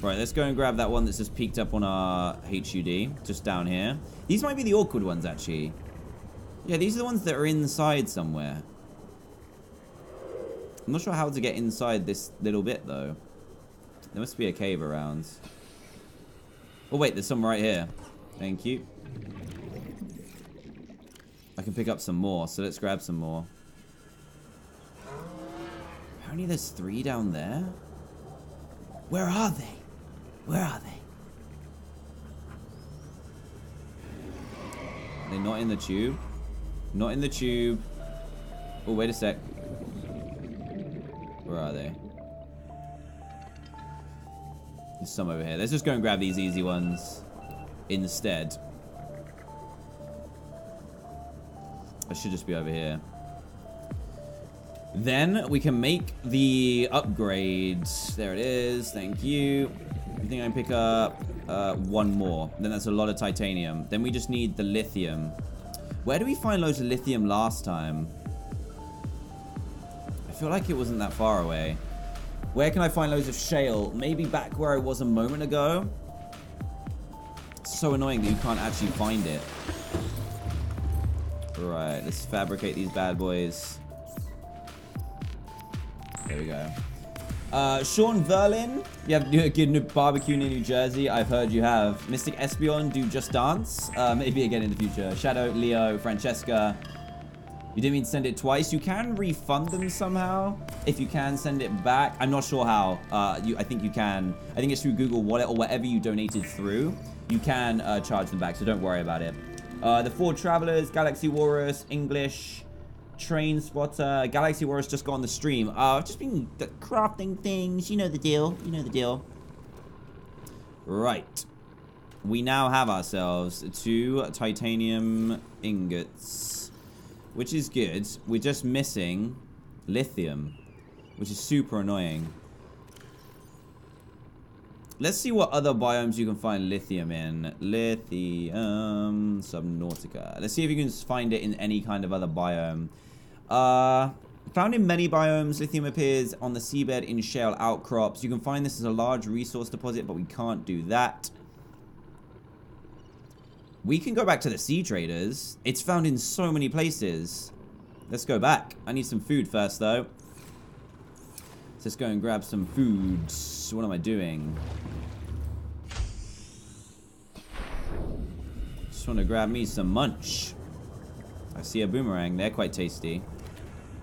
Right, let's go and grab that one that's just peeked up on our H U D. Just down here. These might be the awkward ones, actually. Yeah, these are the ones that are inside somewhere. I'm not sure how to get inside this little bit, though. There must be a cave around. Oh, wait, there's some right here. Thank you. I can pick up some more, so let's grab some more. Apparently there's three down there. Where are they? Where are they? Are they not in the tube? Not in the tube. Oh, wait a sec. Where are they? There's some over here. Let's just go and grab these easy ones instead. I should just be over here. Then we can make the upgrades. There it is. Thank you. I think I can pick up uh, one more. Then that's a lot of titanium. Then we just need the lithium. Where do we find loads of lithium last time? I feel like it wasn't that far away. Where can I find loads of shale? Maybe back where I was a moment ago? It's so annoying that you can't actually find it. Right, let's fabricate these bad boys. There we go. Uh, Sean Verlin, you have to do a good barbecue near New Jersey. I've heard you have. Mystic Espeon, do Just Dance. Uh, maybe again in the future. Shadow, Leo, Francesca. You didn't mean to send it twice. You can refund them somehow. If you can, send it back. I'm not sure how. Uh, you, I think you can. I think it's through Google Wallet or whatever you donated through. You can uh, charge them back, so don't worry about it. Uh, the Four Travelers, Galaxy Walrus, English, Train Spotter. Galaxy Walrus just got on the stream. Uh, I've just been crafting things. You know the deal. You know the deal. Right. We now have ourselves two titanium ingots, which is good. We're just missing lithium, which is super annoying. Let's see what other biomes you can find lithium in. Lithium, Subnautica. Let's see if you can find it in any kind of other biome. Uh, found in many biomes, lithium appears on the seabed in shale outcrops. You can find this as a large resource deposit, but we can't do that. We can go back to the Sea Traders. It's found in so many places. Let's go back. I need some food first, though. Let's go and grab some food. What am I doing? Just want to grab me some munch. I see a boomerang. They're quite tasty.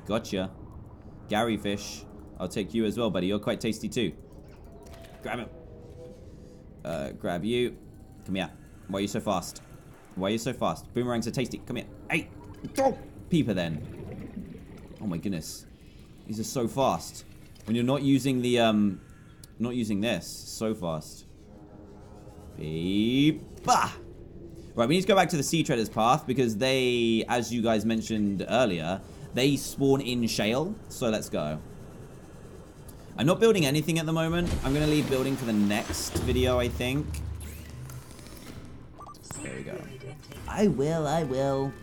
Gotcha. Gary fish. I'll take you as well, buddy. You're quite tasty too. Grab him. Uh, grab you. Come here. Why are you so fast? Why are you so fast? Boomerangs are tasty. Come here. Hey. Oh, peeper then. Oh my goodness. These are so fast. When you're not using the, um, not using this, so fast. Beep-bah! Right, we need to go back to the Sea Treader's Path because they, as you guys mentioned earlier, they spawn in shale, so let's go. I'm not building anything at the moment. I'm going to leave building for the next video, I think. There we go. I will, I will.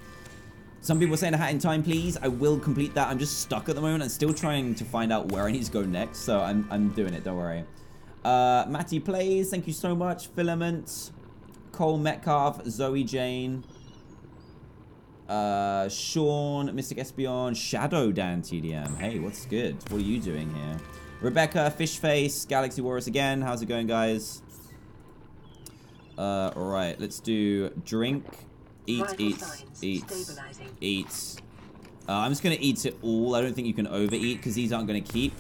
Some people were saying a hat in time, please. I will complete that. I'm just stuck at the moment. I'm still trying to find out where I need to go next, so I'm, I'm doing it. Don't worry. Uh, Matty Plays, thank you so much. Filament, Cole Metcalf, Zoe Jane, uh, Sean, Mystic Espeon, Shadow Dan T D M. Hey, what's good? What are you doing here? Rebecca, Fishface, Galaxy Warriors again. How's it going, guys? Uh, all right, let's do drink. Eat, eat, eat, eat. Uh, I'm just going to eat it all. I don't think you can overeat because these aren't going to keep.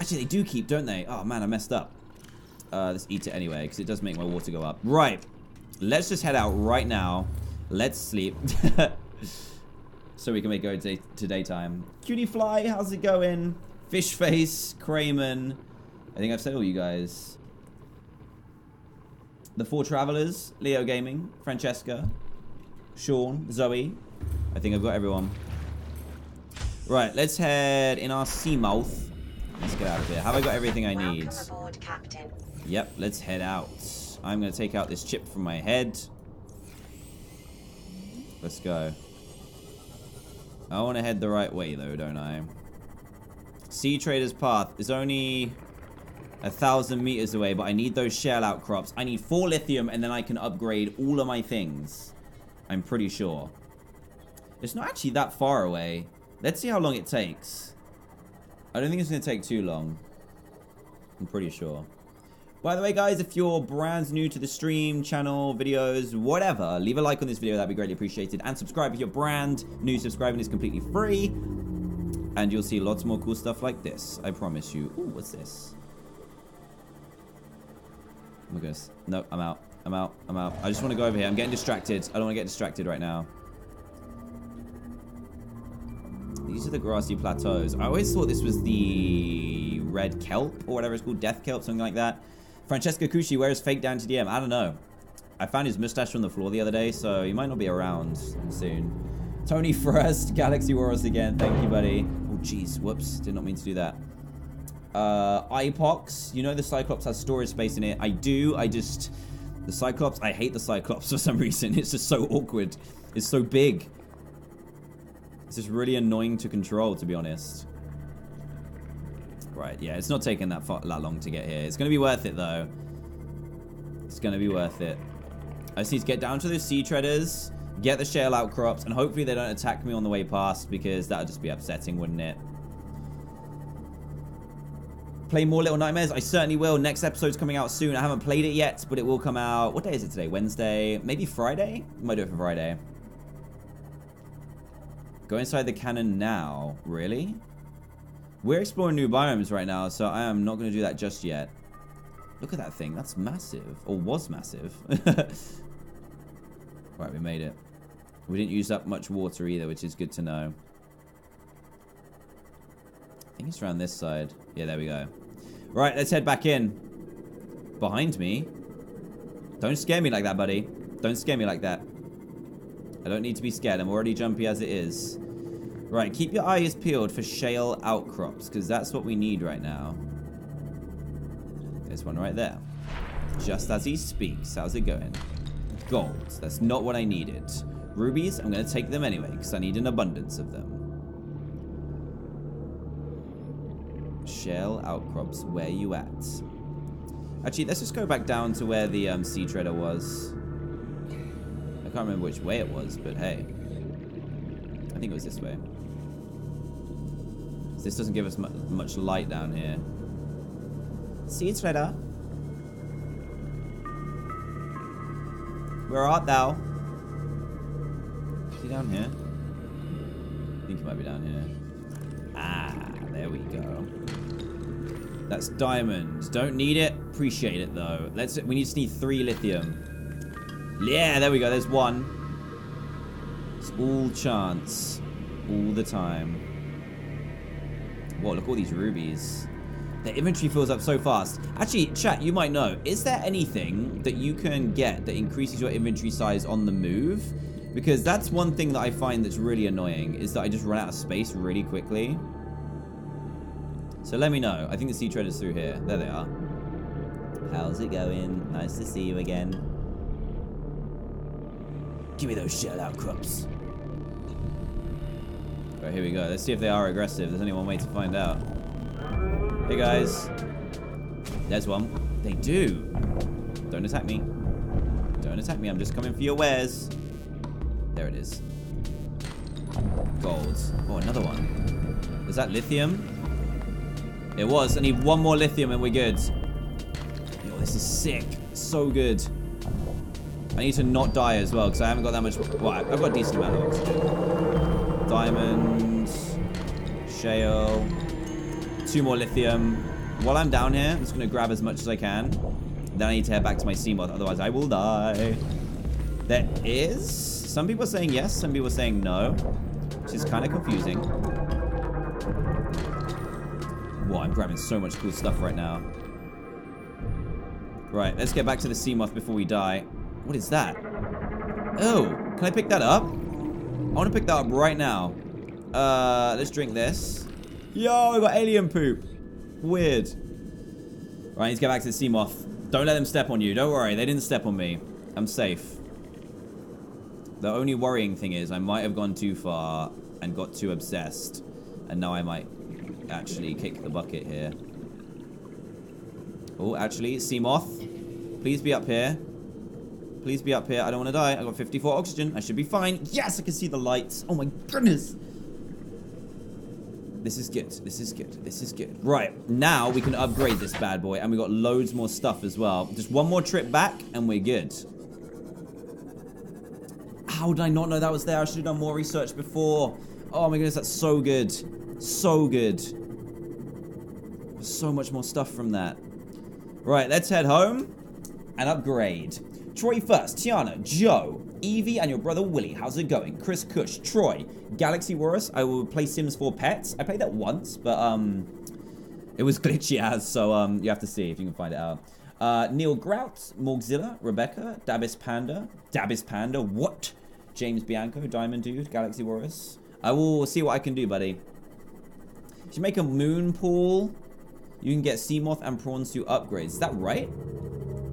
Actually, they do keep, don't they? Oh, man, I messed up. Uh, let's eat it anyway because it does make my water go up. Right. Let's just head out right now. Let's sleep. So we can make go to, to daytime. Cutie Fly, how's it going? Fishface, Crayman. I think I've said all you guys. The Four Travelers, Leo Gaming, Francesca, Sean, Zoe. I think I've got everyone. Right, let's head in our Seamoth. Let's get out of here. Have I got everything I need? Welcome aboard, Captain. Yep, let's head out. I'm going to take out this chip from my head. Let's go. I want to head the right way, though, don't I? Sea Trader's Path is only... A thousand meters away, but I need those shale outcrops. I need four lithium, and then I can upgrade all of my things. I'm pretty sure. It's not actually that far away. Let's see how long it takes. I don't think it's going to take too long. I'm pretty sure. By the way, guys, if you're brand new to the stream, channel, videos, whatever, leave a like on this video. That'd be greatly appreciated. And subscribe if you're brand new. Subscribing is completely free. And you'll see lots more cool stuff like this. I promise you. Ooh, what's this? Oh my goodness. No, I'm out. I'm out. I'm out. I just want to go over here. I'm getting distracted. I don't want to get distracted right now. These are the grassy plateaus. I always thought this was the red kelp or whatever it's called. Death kelp, something like that. Francesco Cucci, where is Fake Down to D M? I don't know. I found his mustache on the floor the other day, so he might not be around soon. Tony First, Galaxy Warriors again. Thank you, buddy. Oh, jeez. Whoops. Did not mean to do that. Uh, Ipox. You know the Cyclops has storage space in it. I do. I just... The Cyclops... I hate the Cyclops for some reason. It's just so awkward. It's so big. It's just really annoying to control, to be honest. Right, yeah, it's not taking that far, that long to get here. It's going to be worth it, though. It's going to be worth it. I just need to get down to the Sea Treaders, get the Shale Outcrops, and hopefully they don't attack me on the way past, because that would just be upsetting, wouldn't it? Play more Little Nightmares? I certainly will. Next episode's coming out soon. I haven't played it yet, but it will come out... What day is it today? Wednesday? Maybe Friday? I might do it for Friday. Go inside the cannon now. Really? We're exploring new biomes right now, so I am not going to do that just yet. Look at that thing. That's massive. Or was massive. Right, we made it. We didn't use up much water either, which is good to know. I think it's around this side. Yeah, there we go. Right, let's head back in. Behind me. Don't scare me like that, buddy. Don't scare me like that. I don't need to be scared. I'm already jumpy as it is. Right, keep your eyes peeled for shale outcrops, because that's what we need right now. There's one right there. Just as he speaks. How's it going? Gold. That's not what I needed. Rubies, I'm going to take them anyway, because I need an abundance of them. Shale outcrops, where you at? Actually, let's just go back down to where the um, sea treader was. I can't remember which way it was, but hey. I think it was this way. This doesn't give us much light down here. Sea Treader. Where art thou? Is he down here? I think he might be down here. Ah, there we go. That's diamonds. Don't need it. Appreciate it though. Let's. We just need three lithium. Yeah, there we go. There's one. It's all chance. All the time. Whoa, look at all these rubies. The inventory fills up so fast. Actually, chat, you might know. Is there anything that you can get that increases your inventory size on the move? Because that's one thing that I find that's really annoying, is that I just run out of space really quickly. So let me know. I think the sea treader's through here. There they are. How's it going? Nice to see you again. Give me those shell outcrops. Right, here we go. Let's see if they are aggressive. There's only one way to find out. Hey, guys. There's one. They do. Don't attack me. Don't attack me. I'm just coming for your wares. There it is. Gold. Oh, another one. Is that lithium? It was. I need one more lithium and we're good. Yo, this is sick. So good. I need to not die as well, because I haven't got that much... Well, I've got a decent amount of oxygen. Diamonds. Shale. Two more lithium. While I'm down here, I'm just going to grab as much as I can. Then I need to head back to my Seamoth, otherwise I will die. There is... Some people are saying yes, some people are saying no. Which is kind of confusing. Whoa, I'm grabbing so much cool stuff right now. Right, let's get back to the Seamoth before we die. What is that? Oh, can I pick that up? I want to pick that up right now. Uh, let's drink this. Yo, I got alien poop. Weird. Right, let's get back to the Seamoth. Don't let them step on you. Don't worry, they didn't step on me. I'm safe. The only worrying thing is I might have gone too far and got too obsessed. And now I might actually kick the bucket here. Oh, actually, Seamoth, please be up here. Please be up here. I don't want to die. I got fifty-four oxygen. I should be fine. Yes, I can see the lights. Oh my goodness. This is good. This is good. This is good. Right. Now we can upgrade this bad boy. And we got loads more stuff as well. Just one more trip back and we're good. How did I not know that was there? I should have done more research before. Oh my goodness, that's so good. So good. So much more stuff from that. Right, let's head home and upgrade. Troy first, Tiana, Joe, Evie, and your brother Willie. How's it going? Chris Cush, Troy, Galaxy Warus. I will play Sims four Pets. I played that once, but um, it was glitchy as, so um, you have to see if you can find it out. Uh, Neil Grout, Morgzilla, Rebecca, Dabis Panda, Dabis Panda, what? James Bianco, Diamond Dude, Galaxy Warus. I will see what I can do, buddy. You should make a Moon Pool. You can get Seamoth and Prawn suit upgrades. Is that right?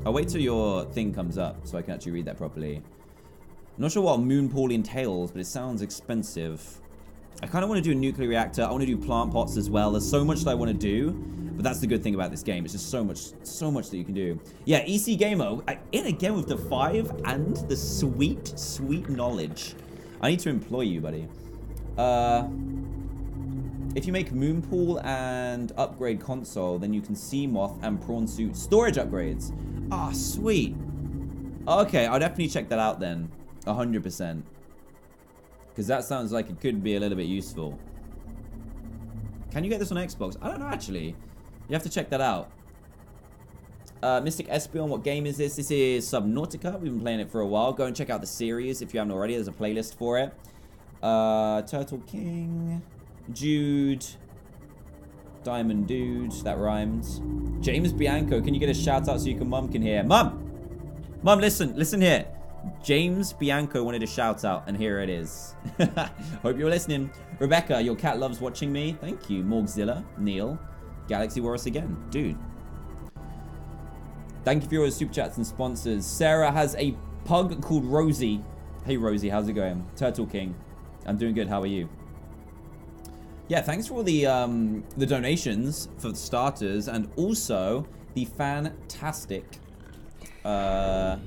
I'll wait till your thing comes up so I can actually read that properly. I'm not sure what Moon Pool entails, but it sounds expensive. I kind of want to do a nuclear reactor. I want to do plant pots as well. There's so much that I want to do, but that's the good thing about this game. It's just so much, so much that you can do. Yeah, E C Gamer, in again with the five and the sweet, sweet knowledge. I need to employ you, buddy. Uh... If you make Moon Pool and upgrade console, then you can Seamoth and Prawn suit storage upgrades. Ah, oh, sweet. Okay, I'll definitely check that out then. one hundred percent. Because that sounds like it could be a little bit useful. Can you get this on Xbox? I don't know, actually. You have to check that out. Uh, Mystic Espion, what game is this? This is Subnautica. We've been playing it for a while. Go and check out the series if you haven't already. There's a playlist for it. Uh, Turtle King... Jude, Diamond Dude, that rhymes. James Bianco, can you get a shout out so you can mum can hear? Mum! Mum, listen, listen here. James Bianco wanted a shout out and here it is. Hope you're listening. Rebecca, your cat loves watching me. Thank you. Morgzilla, Neil, Galaxy Warus again. Dude. Thank you for your super chats and sponsors. Sarah has a pug called Rosie. Hey Rosie, how's it going? Turtle King. I'm doing good, how are you? Yeah, thanks for all the um, the donations for the starters and also the fantastic uh,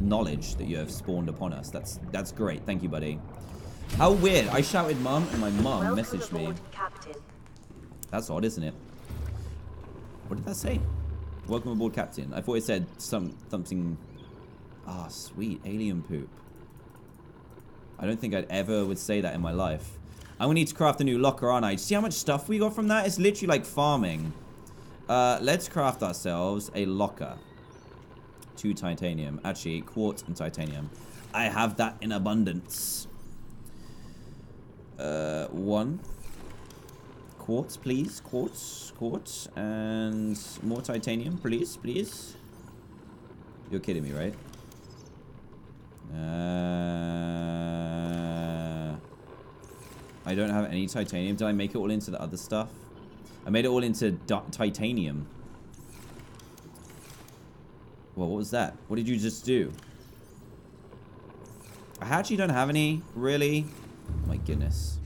knowledge that you have spawned upon us. That's that's great. Thank you, buddy. How weird. I shouted mum and my mum messaged me. Captain. That's odd, isn't it? What did that say? Welcome aboard, Captain. I thought it said some something... Ah, sweet. Alien poop. I don't think I'd ever would say that in my life. I'm gonna need to craft a new locker, aren't I? See how much stuff we got from that? It's literally like farming. Uh, let's craft ourselves a locker. Two titanium. Actually, quartz and titanium. I have that in abundance. Uh, one. Quartz, please. Quartz, quartz. And more titanium, please, please. You're kidding me, right? Uh... I don't have any titanium. Did I make it all into the other stuff? I made it all into titanium. Well, what was that? What did you just do? I actually don't have any, really. Oh my goodness.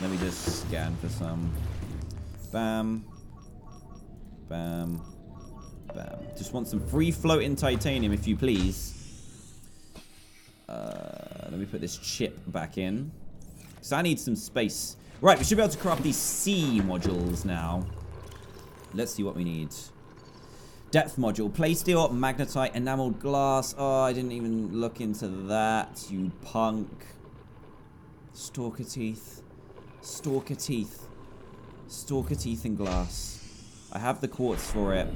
Let me just scan for some. Bam. Bam. Bam. Just want some free floating titanium, if you please. Uh, let me put this chip back in. So I need some space. Right, we should be able to craft these sea modules now. Let's see what we need. Depth module. Plasteel, magnetite, enameled glass. Oh, I didn't even look into that, you punk. Stalker teeth. Stalker teeth. Stalker teeth and glass. I have the quartz for it.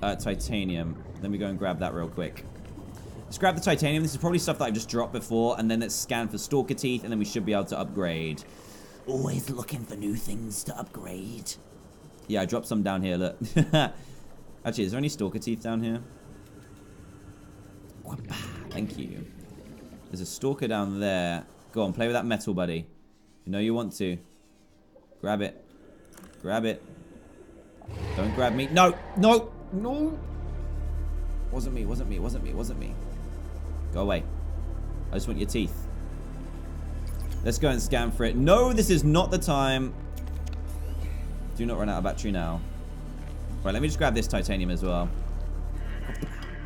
Uh, titanium. Let me go and grab that real quick. Let's grab the titanium. This is probably stuff that I've just dropped before. And then let's scan for stalker teeth. And then we should be able to upgrade. Always looking for new things to upgrade. Yeah, I dropped some down here. Look. Actually, is there any stalker teeth down here? Thank you. There's a stalker down there. Go on, play with that metal, buddy. You know you want to. Grab it. Grab it. Don't grab me. No. No. No. Wasn't me. Wasn't me. Wasn't me. Wasn't me. Go away. I just want your teeth. Let's go and scan for it. No, this is not the time. Do not run out of battery now. Right, let me just grab this titanium as well.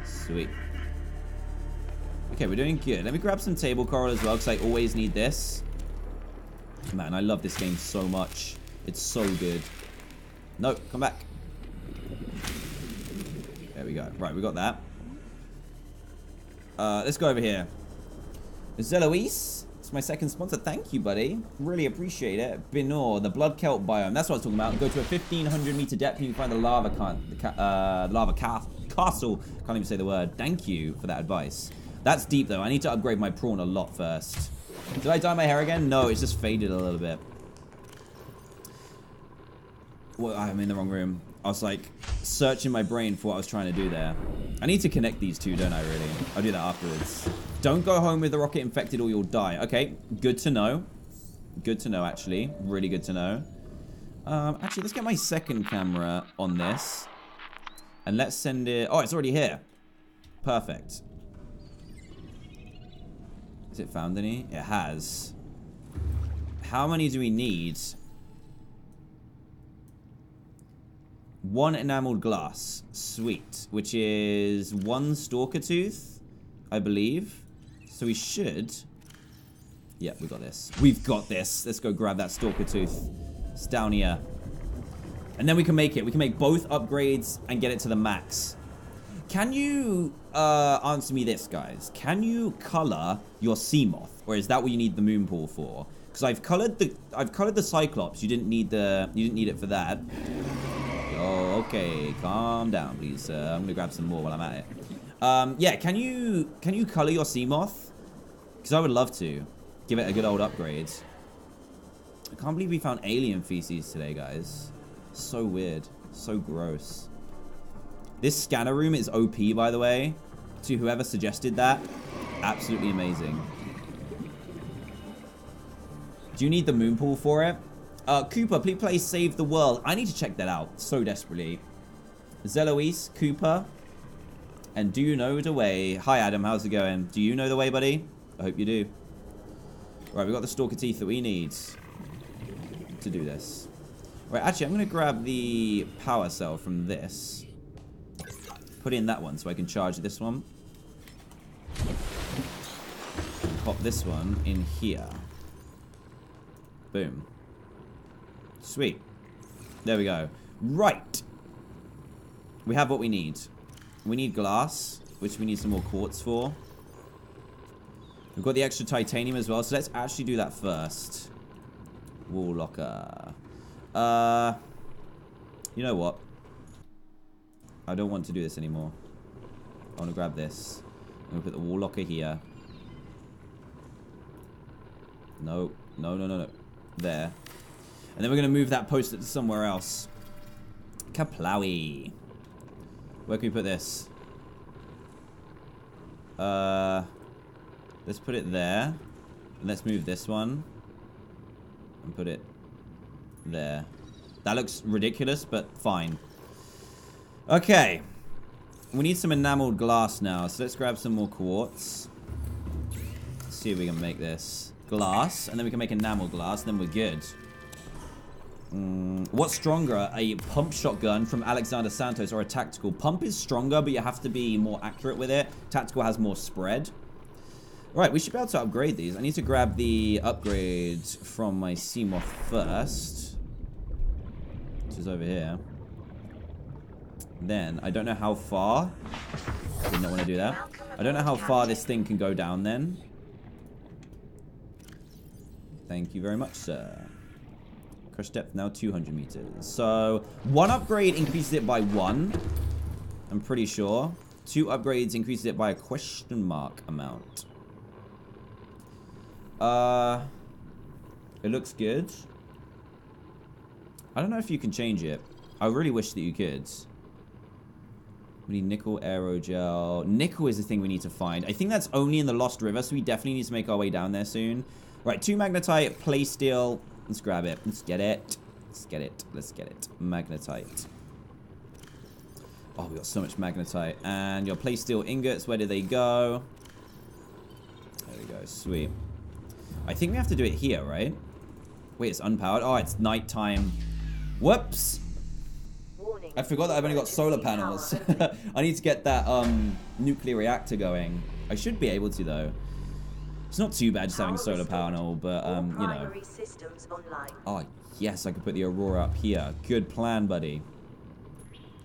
Sweet. Okay, Okay, we're doing good. Let me grab some table coral as well, because I always need this. Man, I love this game so much. It's so good. No, come back. There we go. Right, we got that. Uh, let's go over here. Zeloise, it's my second sponsor. Thank you, buddy. Really appreciate it. Binor, the blood kelp biome. That's what I was talking about. Go to a fifteen hundred meter depth and you can find the lava can the ca uh, lava ca castle. Can't even say the word. Thank you for that advice. That's deep, though. I need to upgrade my prawn a lot first. Did I dye my hair again? No, it's just faded a little bit. Well, I'm in the wrong room. I was, like, searching my brain for what I was trying to do there. I need to connect these two, don't I, really? I'll do that afterwards. Don't go home with the rocket infected or you'll die. Okay, good to know. Good to know, actually. Really good to know. Um, actually, let's get my second camera on this. And let's send it... Oh, it's already here. Perfect. Has it found any? It has. How many do we need? One enameled glass. Sweet. Which is one stalker tooth, I believe. So we should... Yep, we got this. We've got this. Let's go grab that stalker tooth. It's down here. And then we can make it. We can make both upgrades and get it to the max. Can you uh, answer me this, guys? Can you color your Seamoth, or is that what you need the Moon Pool for? Because I've colored the I've colored the Cyclops. You didn't need the you didn't need it for that. Oh, okay. Calm down, please. Uh, I'm gonna grab some more while I'm at it. Um, yeah. Can you can you color your Seamoth? Because I would love to give it a good old upgrade. I can't believe we found alien feces today, guys. So weird. So gross. This scanner room is O P, by the way. To whoever suggested that, absolutely amazing. Do you need the moon pool for it? Uh, Cooper, please play Save the World. I need to check that out so desperately. Zeloise, Cooper, and do you know the way? Hi, Adam, how's it going? Do you know the way, buddy? I hope you do. Right, we got the stalker teeth that we need to do this. Right, actually, I'm going to grab the power cell from this. Put in that one so I can charge this one. Pop this one in here. Boom. Sweet. There we go. Right. We have what we need. We need glass, which we need some more quartz for. We've got the extra titanium as well, so let's actually do that first. Wall locker. Uh, you know what? I don't want to do this anymore. I want to grab this. I'm going to put the wall locker here. No. No, no, no, no. There. And then we're going to move that poster to somewhere else. Kaplowy. Where can we put this? Uh, let's put it there. And let's move this one. And put it there. That looks ridiculous, but fine. Okay, we need some enameled glass now, so let's grab some more quartz. Let's see if we can make this glass, and then we can make enameled glass, and then we're good. Mm, what's stronger, a pump shotgun from Alexander Santos or a tactical? Pump is stronger, but you have to be more accurate with it. Tactical has more spread. All right, we should be able to upgrade these. I need to grab the upgrade from my Seamoth first, which is over here. Then I don't know how far. Did not want to do that. I don't know how far this thing can go down. Then. Thank you very much, sir. Crush depth now two hundred meters. So one upgrade increases it by one. I'm pretty sure. Two upgrades increases it by a question mark amount. Uh, it looks good. I don't know if you can change it. I really wish that you could. We need nickel, aerogel. Nickel is the thing we need to find. I think that's only in the Lost River, so we definitely need to make our way down there soon. Right, two magnetite, plasteel. Let's grab it. Let's get it. Let's get it. Let's get it. Magnetite. Oh, we got so much magnetite. And your plasteel ingots, where do they go? There we go. Sweet. I think we have to do it here, right? Wait, it's unpowered. Oh, it's nighttime. Whoops. I forgot that I've only got solar panels. I need to get that um, nuclear reactor going. I should be able to, though. It's not too bad just having solar power and all, but, um, you know. Oh, yes, I could put the Aurora up here. Good plan, buddy.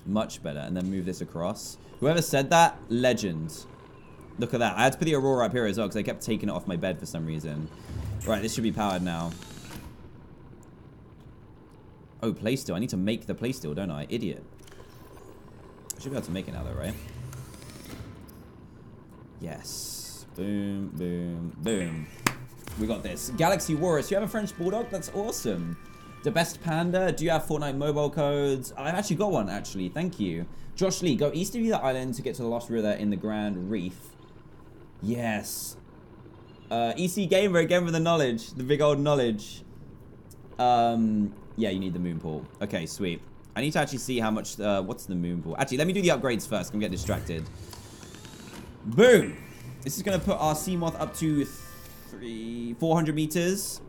Much better. And then move this across. Whoever said that, legend. Look at that. I had to put the Aurora up here as well because I kept taking it off my bed for some reason. Right, this should be powered now. Oh, Plasteel. I need to make the Plasteel, don't I? Idiot. I should be able to make it now, though, right? Yes. Boom, boom, boom. We got this. Galaxy Walrus. You have a French Bulldog? That's awesome. The Best Panda. Do you have Fortnite mobile codes? I've actually got one, actually. Thank you. Josh Lee. Go east of the island to get to the Lost River in the Grand Reef. Yes. Uh, E C Gamer again with the knowledge. The big old knowledge. Um... Yeah, you need the moon pool. Okay, sweet. I need to actually see how much... Uh, what's the moon pool? Actually, let me do the upgrades first. I'm getting distracted. Boom! This is going to put our Seamoth up to three, four hundred meters.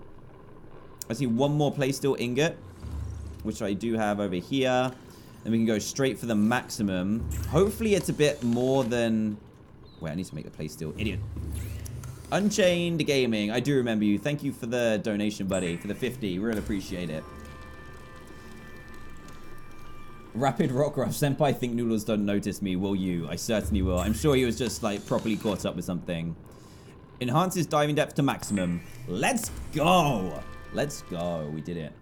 I see one more Plasteel ingot, which I do have over here. Then we can go straight for the maximum. Hopefully, it's a bit more than... Wait, I need to make the Plasteel. Idiot. Unchained Gaming. I do remember you. Thank you for the donation, buddy. For the fifty. Really appreciate it. Rapid Rock Ruff. Senpai think Noodles don't notice me. Will you? I certainly will. I'm sure he was just, like, properly caught up with something. Enhances diving depth to maximum. Let's go! Let's go. We did it.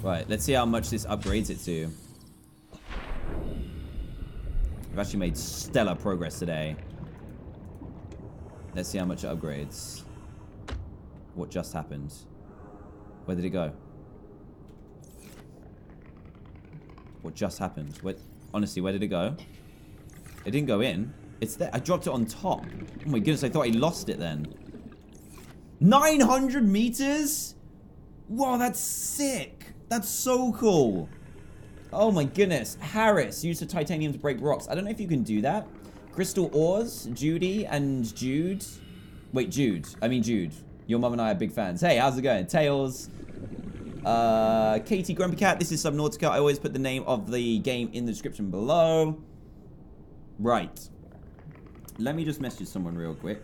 Right, let's see how much this upgrades it to. We've actually made stellar progress today. Let's see how much it upgrades. What just happened? Where did it go? What just happened? Where, honestly, where did it go? It didn't go in. It's there. I dropped it on top. Oh my goodness, I thought I lost it then. nine hundred meters? Wow, that's sick. That's so cool. Oh my goodness. Harris, use the titanium to break rocks. I don't know if you can do that. Crystal Ores, Judy and Jude. Wait, Jude. I mean, Jude. Your mum and I are big fans. Hey, how's it going? Tails. Uh, Katie, Grumpy Cat, this is Subnautica. I always put the name of the game in the description below. Right. Let me just message someone real quick.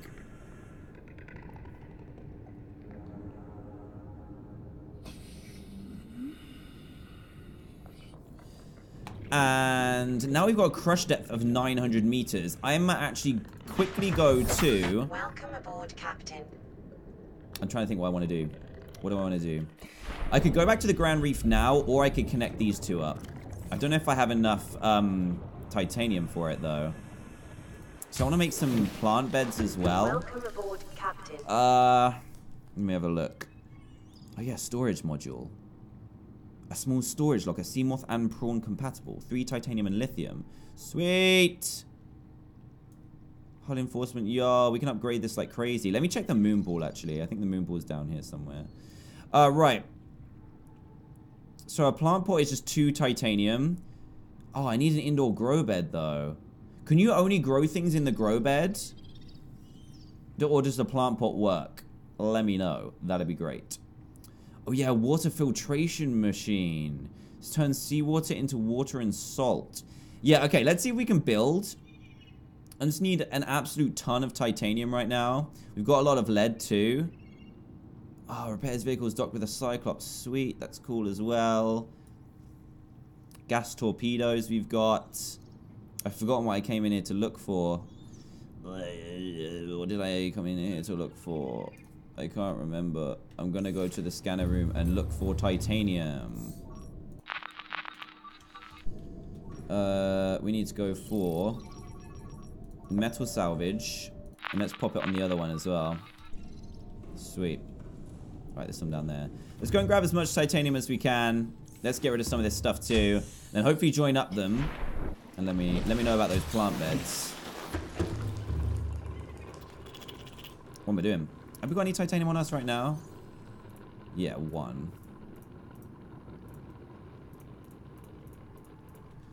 And now we've got a crush depth of nine hundred meters. I might actually quickly go to... Welcome aboard, Captain. I'm trying to think what I want to do. What do I want to do? I could go back to the Grand Reef now, or I could connect these two up. I don't know if I have enough um, titanium for it, though. So I want to make some plant beds as well. Welcome aboard, Captain. Uh, let me have a look. Oh, yeah, storage module. A small storage locker, Seamoth and Prawn compatible. Three titanium and lithium. Sweet! Hull enforcement, yo, we can upgrade this like crazy. Let me check the moon pool, actually. I think the moon pool is down here somewhere. Uh, right. So our plant pot is just two titanium. Oh, I need an indoor grow bed, though. Can you only grow things in the grow bed? Or does the plant pot work? Let me know. That'd be great. Oh, yeah, water filtration machine. Let's turn seawater into water and salt. Yeah, okay, let's see if we can build. I just need an absolute ton of titanium right now. We've got a lot of lead, too. Oh, repairs vehicles docked with a Cyclops. Sweet, that's cool as well. Gas torpedoes we've got. I've forgotten what I came in here to look for. What did I come in here to look for? I can't remember. I'm gonna go to the scanner room and look for titanium. Uh, we need to go for metal salvage. And let's pop it on the other one as well. Sweet. Right, there's some down there. Let's go and grab as much titanium as we can. Let's get rid of some of this stuff too. Then hopefully join up them. And let me, let me know about those plant beds. What am I doing? Have we got any titanium on us right now? Yeah, one.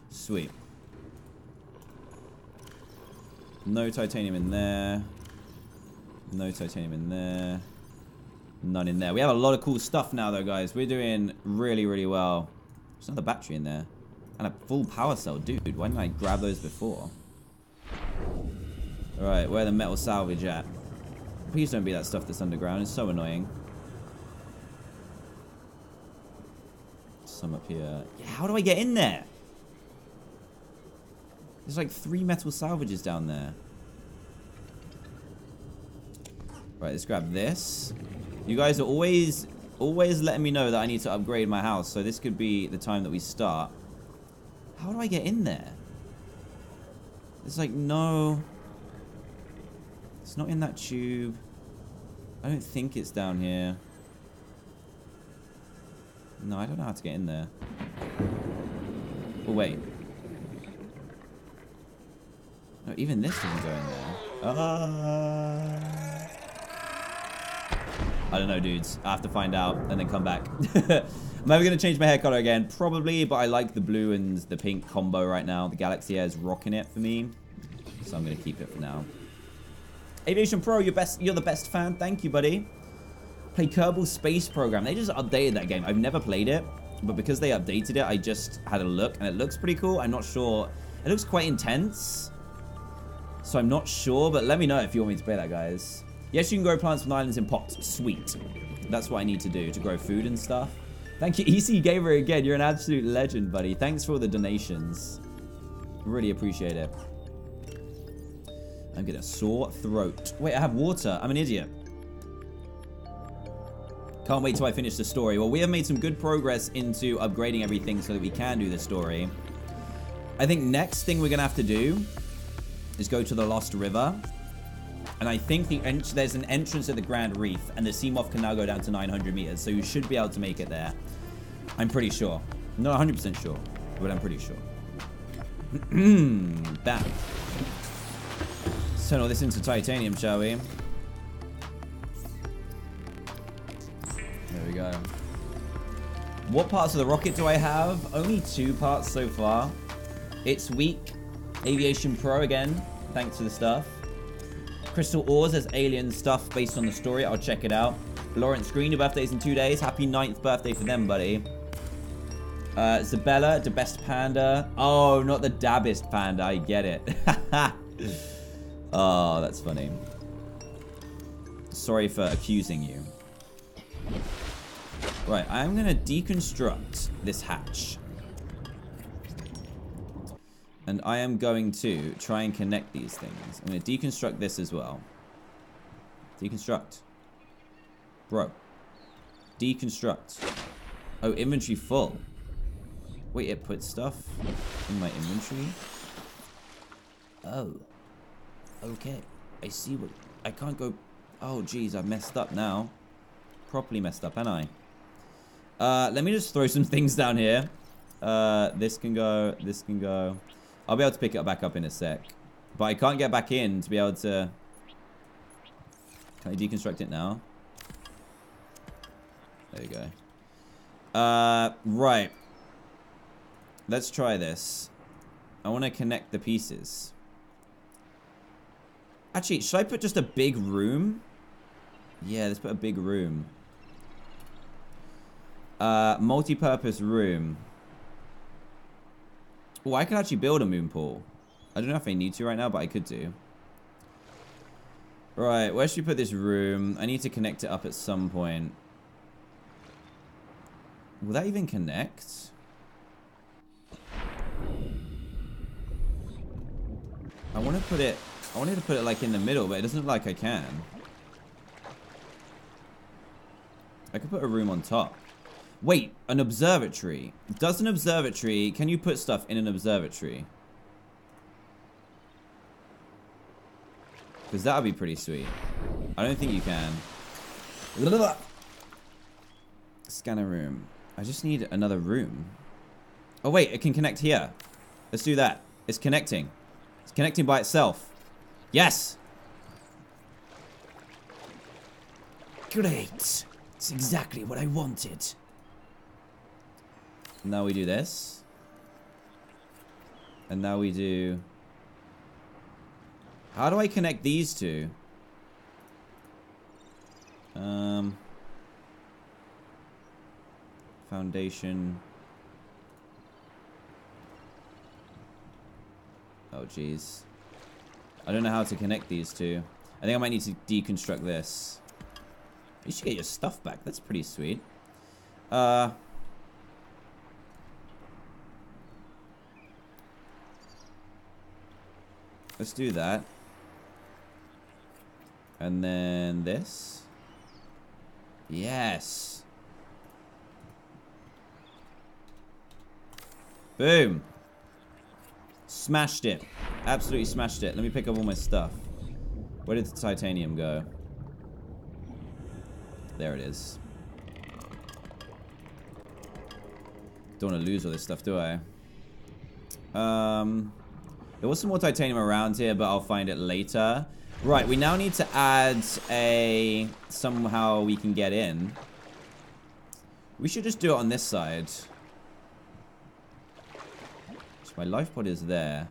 Sweet. No titanium in there. No titanium in there. None in there. We have a lot of cool stuff now, though, guys. We're doing really, really well. There's another battery in there. And a full power cell. Dude, why didn't I grab those before? Alright, where the metal salvage at? Please don't be that stuff that's underground, it's so annoying. Some up here. How do I get in there? There's like three metal salvages down there. Right, let's grab this. You guys are always, always letting me know that I need to upgrade my house, so this could be the time that we start. How do I get in there? It's like, no... It's not in that tube. I don't think it's down here. No, I don't know how to get in there. Oh, wait. No, even this doesn't go in there. Ah... I don't know, dudes. I have to find out and then come back. I'm never going to change my hair color again. Probably, but I like the blue and the pink combo right now. The Galaxy hair is rocking it for me. So I'm going to keep it for now. Aviation Pro, you're, best, you're the best fan. Thank you, buddy. Play Kerbal Space Program. They just updated that game. I've never played it, but because they updated it, I just had a look, and it looks pretty cool. I'm not sure. It looks quite intense, so I'm not sure, but let me know if you want me to play that, guys. Yes, you can grow plants from islands in pots. Sweet. That's what I need to do to grow food and stuff. Thank you, E C Gamer, again. You're an absolute legend, buddy. Thanks for all the donations. Really appreciate it. I'm getting a sore throat. Wait, I have water. I'm an idiot. Can't wait till I finish the story. Well, we have made some good progress into upgrading everything so that we can do the story. I think next thing we're going to have to do is go to the Lost River. And I think the ent there's an entrance at the Grand Reef, and the Seamoth can now go down to nine hundred meters, so you should be able to make it there. I'm pretty sure. I'm not one hundred percent sure, but I'm pretty sure. Bam. Let's turn all this into titanium, shall we? There we go. What parts of the rocket do I have? Only two parts so far. It's weak. Aviation Pro again. Thanks for the stuff. Crystal Ores as alien stuff based on the story. I'll check it out. Lawrence Green, your birthday's in two days. Happy ninth birthday for them, buddy. Uh, Zabella, the best panda. Oh, not the dabbest panda. I get it. Oh, that's funny. Sorry for accusing you. Right, I'm going to deconstruct this hatch. And I am going to try and connect these things. I'm going to deconstruct this as well. Deconstruct. Bro. Deconstruct. Oh, inventory full. Wait, it puts stuff in my inventory? Oh. Okay. I see what... I can't go... Oh, geez, I've messed up now. Properly messed up, haven't I? Uh, let me just throw some things down here. Uh, this can go. This can go. I'll be able to pick it back up in a sec. But I can't get back in to be able to... Can I deconstruct it now? There you go. Uh, right. Let's try this. I want to connect the pieces. Actually, should I put just a big room? Yeah, let's put a big room. Uh, multi-purpose room. Oh, I could actually build a moon pool. I don't know if I need to right now, but I could do. Right, where should we put this room? I need to connect it up at some point. Will that even connect? I want to put it... I wanted to put it, like, in the middle, but it doesn't look like I can. I could put a room on top. Wait, an observatory. Does an observatory... Can you put stuff in an observatory? Because that would be pretty sweet. I don't think you can. Scanner room. I just need another room. Oh, wait. It can connect here. Let's do that. It's connecting. It's connecting by itself. Yes! Great. It's exactly what I wanted. Now we do this. And now we do... How do I connect these two? Um... Foundation... Oh, jeez. I don't know how to connect these two. I think I might need to deconstruct this. You should get your stuff back. That's pretty sweet. Uh... Let's do that. And then this. Yes. Boom. Smashed it. Absolutely smashed it. Let me pick up all my stuff. Where did the titanium go? There it is. Don't want to lose all this stuff, do I? Um... There was some more titanium around here, but I'll find it later. Right, we now need to add a... Somehow we can get in. We should just do it on this side. So my lifeboat is there.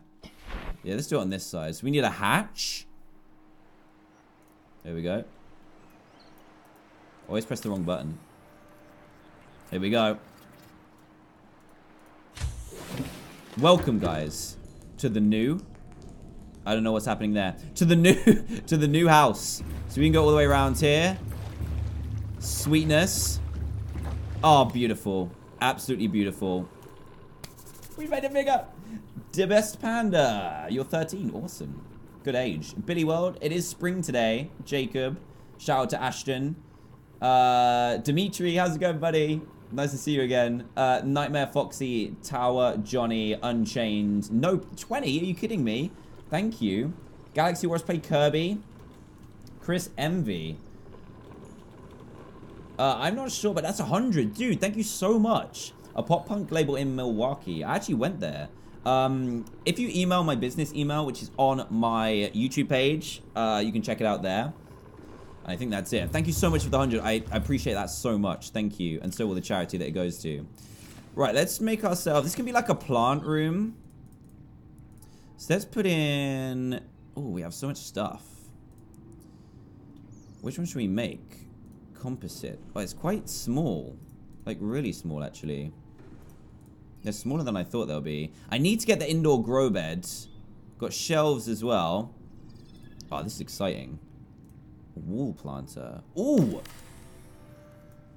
Yeah, let's do it on this side. So we need a hatch. There we go. Always press the wrong button. Here we go. Welcome, guys. To the new, I don't know what's happening there. To the new, to the new house. So we can go all the way around here. Sweetness. Oh, beautiful. Absolutely beautiful. We made it bigger. The best panda. You're thirteen. Awesome. Good age. Billy World. It is spring today. Jacob. Shout out to Ashton. Uh, Dimitri, how's it going, buddy? Nice to see you again. Uh, Nightmare Foxy, Tower, Johnny, Unchained. Nope, twenty? Are you kidding me? Thank you. Galaxy Wars Play Kirby. Chris Envy. Uh, I'm not sure, but that's one hundred. Dude, thank you so much. A pop punk label in Milwaukee. I actually went there. Um, if you email my business email, which is on my YouTube page, uh, you can check it out there. I think that's it. Thank you so much for the one hundred. I, I appreciate that so much. Thank you. And so will the charity that it goes to. Right, let's make ourselves... This can be like a plant room. So let's put in... Oh, we have so much stuff. Which one should we make? Composite. Oh, it's quite small. Like, really small, actually. They're smaller than I thought they'll be. I need to get the indoor grow beds. Got shelves as well. Oh, this is exciting. Wall planter. Ooh!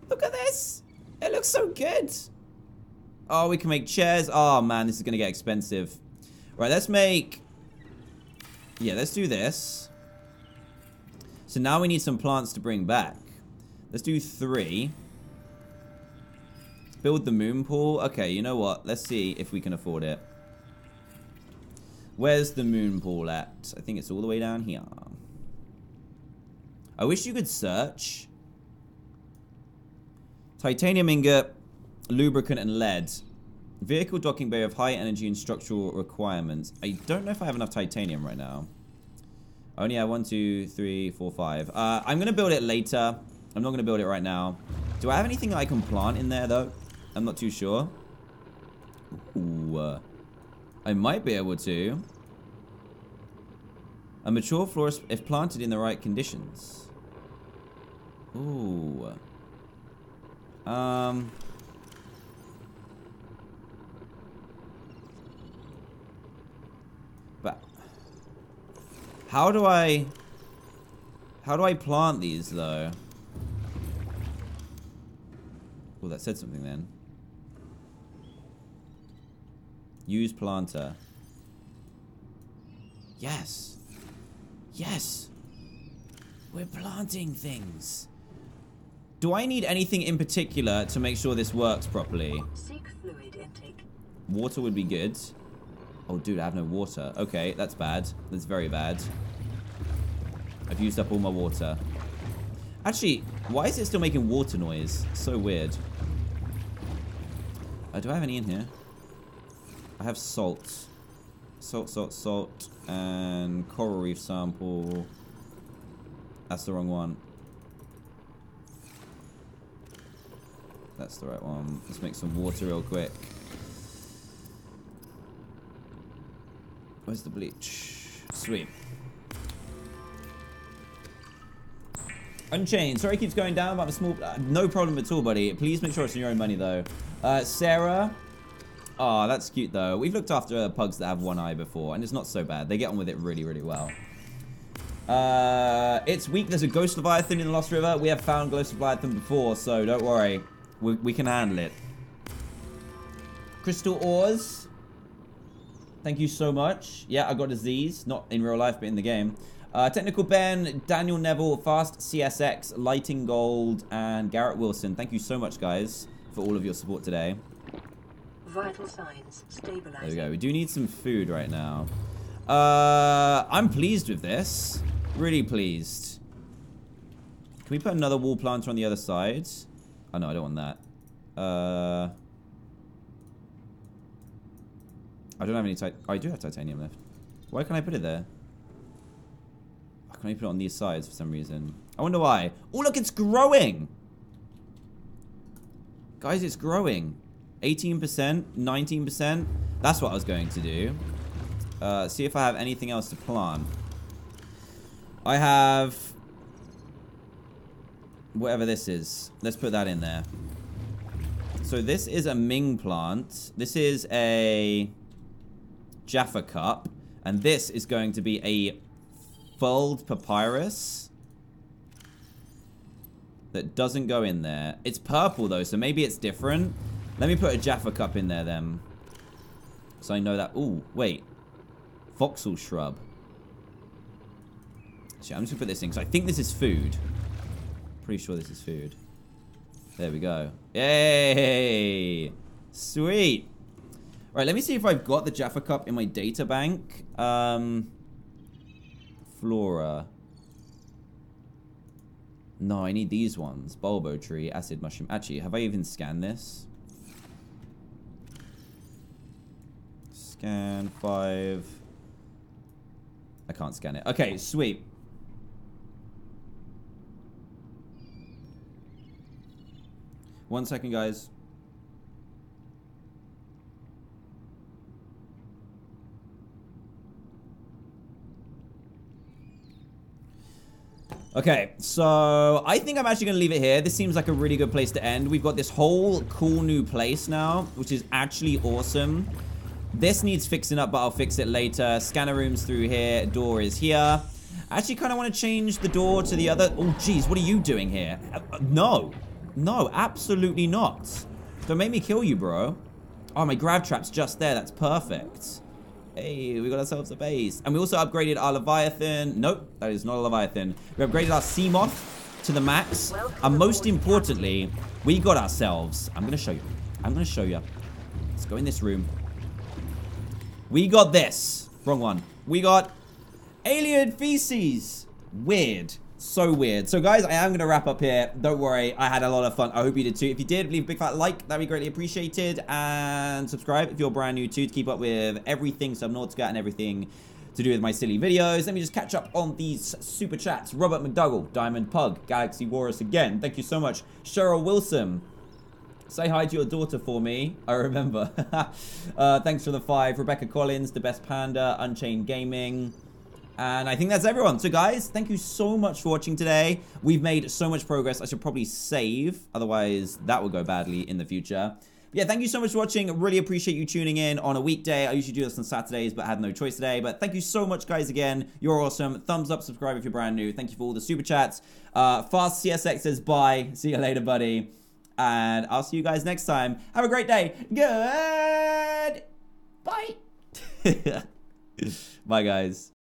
Look at this! It looks so good! Oh, we can make chairs. Oh, man, this is going to get expensive. Right, let's make... Yeah, let's do this. So now we need some plants to bring back. Let's do three. Build the moon pool. Okay, you know what? Let's see if we can afford it. Where's the moon pool at? I think it's all the way down here. I wish you could search. Titanium ingot, lubricant, and lead. Vehicle docking bay of high energy and structural requirements. I don't know if I have enough titanium right now. I only have one, two, three, four, five. Uh, I'm going to build it later. I'm not going to build it right now. Do I have anything that I can plant in there, though? I'm not too sure. Ooh, uh, I might be able to. A mature florist if planted in the right conditions. Ooh. Um. But how do I how do I plant these though? Well, that said something then. Use planter. Yes. Yes. We're planting things. Do I need anything in particular to make sure this works properly? Seek fluid intake. Water would be good. Oh, dude, I have no water. Okay, that's bad. That's very bad. I've used up all my water. Actually, why is it still making water noise? So weird. Uh, do I have any in here? I have salt. Salt, salt, salt, and coral reef sample. That's the wrong one. That's the right one. Let's make some water real quick. Where's the bleach? Sweet. Unchained. Sorry it keeps going down, but I'm a small... Uh, no problem at all, buddy. Please make sure it's on your own money, though. Uh, Sarah... Oh, that's cute, though. We've looked after uh, pugs that have one eye before, and it's not so bad. They get on with it really, really well. Uh, it's weak. There's a Ghost Leviathan in the Lost River. We have found Ghost Leviathan before, so don't worry. We, we can handle it. Crystal ores. Thank you so much. Yeah, I got disease. Not in real life, but in the game. Uh, Technical Ben, Daniel Neville, Fast C S X, Lighting Gold, and Garrett Wilson. Thank you so much, guys, for all of your support today. Vital signs stabilizing. There we go. We do need some food right now. Uh, I'm pleased with this. Really pleased. Can we put another wall planter on the other side? Oh, no, I don't want that. Uh... I don't have any tit- oh, I do have titanium left. Why can't I put it there? Why can't I put it on these sides for some reason? I wonder why. Oh, look, it's growing! Guys, it's growing. eighteen percent, nineteen percent. That's what I was going to do. Uh, see if I have anything else to plant. I have... whatever this is. Let's put that in there. So this is a Ming plant. This is a... Jaffa Cup, and this is going to be a furled papyrus that doesn't go in there. It's purple though, so maybe it's different. Let me put a Jaffa Cup in there then, so I know that. Ooh, wait, Foxal Shrub. Actually, I'm just gonna put this in, because I think this is food. Pretty sure this is food. There we go. Yay! Sweet. Right, let me see if I've got the Jaffa Cup in my data bank. Um, flora. No, I need these ones. Bulbo tree, acid mushroom. Actually, have I even scanned this? Scan five. I can't scan it. Okay, sweet. One second, guys. Okay, so I think I'm actually going to leave it here. This seems like a really good place to end. We've got this whole cool new place now, which is actually awesome. This needs fixing up, but I'll fix it later. Scanner room's through here. Door is here. I actually kind of want to change the door to the other. Oh, jeez, what are you doing here? No. No, absolutely not. Don't make me kill you, bro. Oh, my grav trap's just there. That's perfect. Hey, we got ourselves a base. And we also upgraded our Leviathan. Nope, that is not a Leviathan. We upgraded our Seamoth to the max. Welcome and most importantly, captain. We got ourselves... I'm going to show you. I'm going to show you. Let's go in this room. We got this. Wrong one. We got alien feces. Weird. So weird. So, guys, I am going to wrap up here. Don't worry. I had a lot of fun. I hope you did, too. If you did, leave a big fat like. That'd be greatly appreciated. And subscribe if you're brand new, too, to keep up with everything Subnautica and everything to do with my silly videos. Let me just catch up on these super chats. Robert McDougall, Diamond Pug, Galaxy Warus again. Thank you so much. Cheryl Wilson. Say hi to your daughter for me. I remember. uh, thanks for the five. Rebecca Collins, The Best Panda, Unchained Gaming. And I think that's everyone. So, guys, thank you so much for watching today. We've made so much progress. I should probably save. Otherwise, that will go badly in the future. But yeah, thank you so much for watching. Really appreciate you tuning in on a weekday. I usually do this on Saturdays, but I had no choice today. But thank you so much, guys, again. You're awesome. Thumbs up, subscribe if you're brand new. Thank you for all the super chats. Uh, Fast C S X says bye. See you later, buddy. And I'll see you guys next time. Have a great day. Good. Bye. Bye, guys.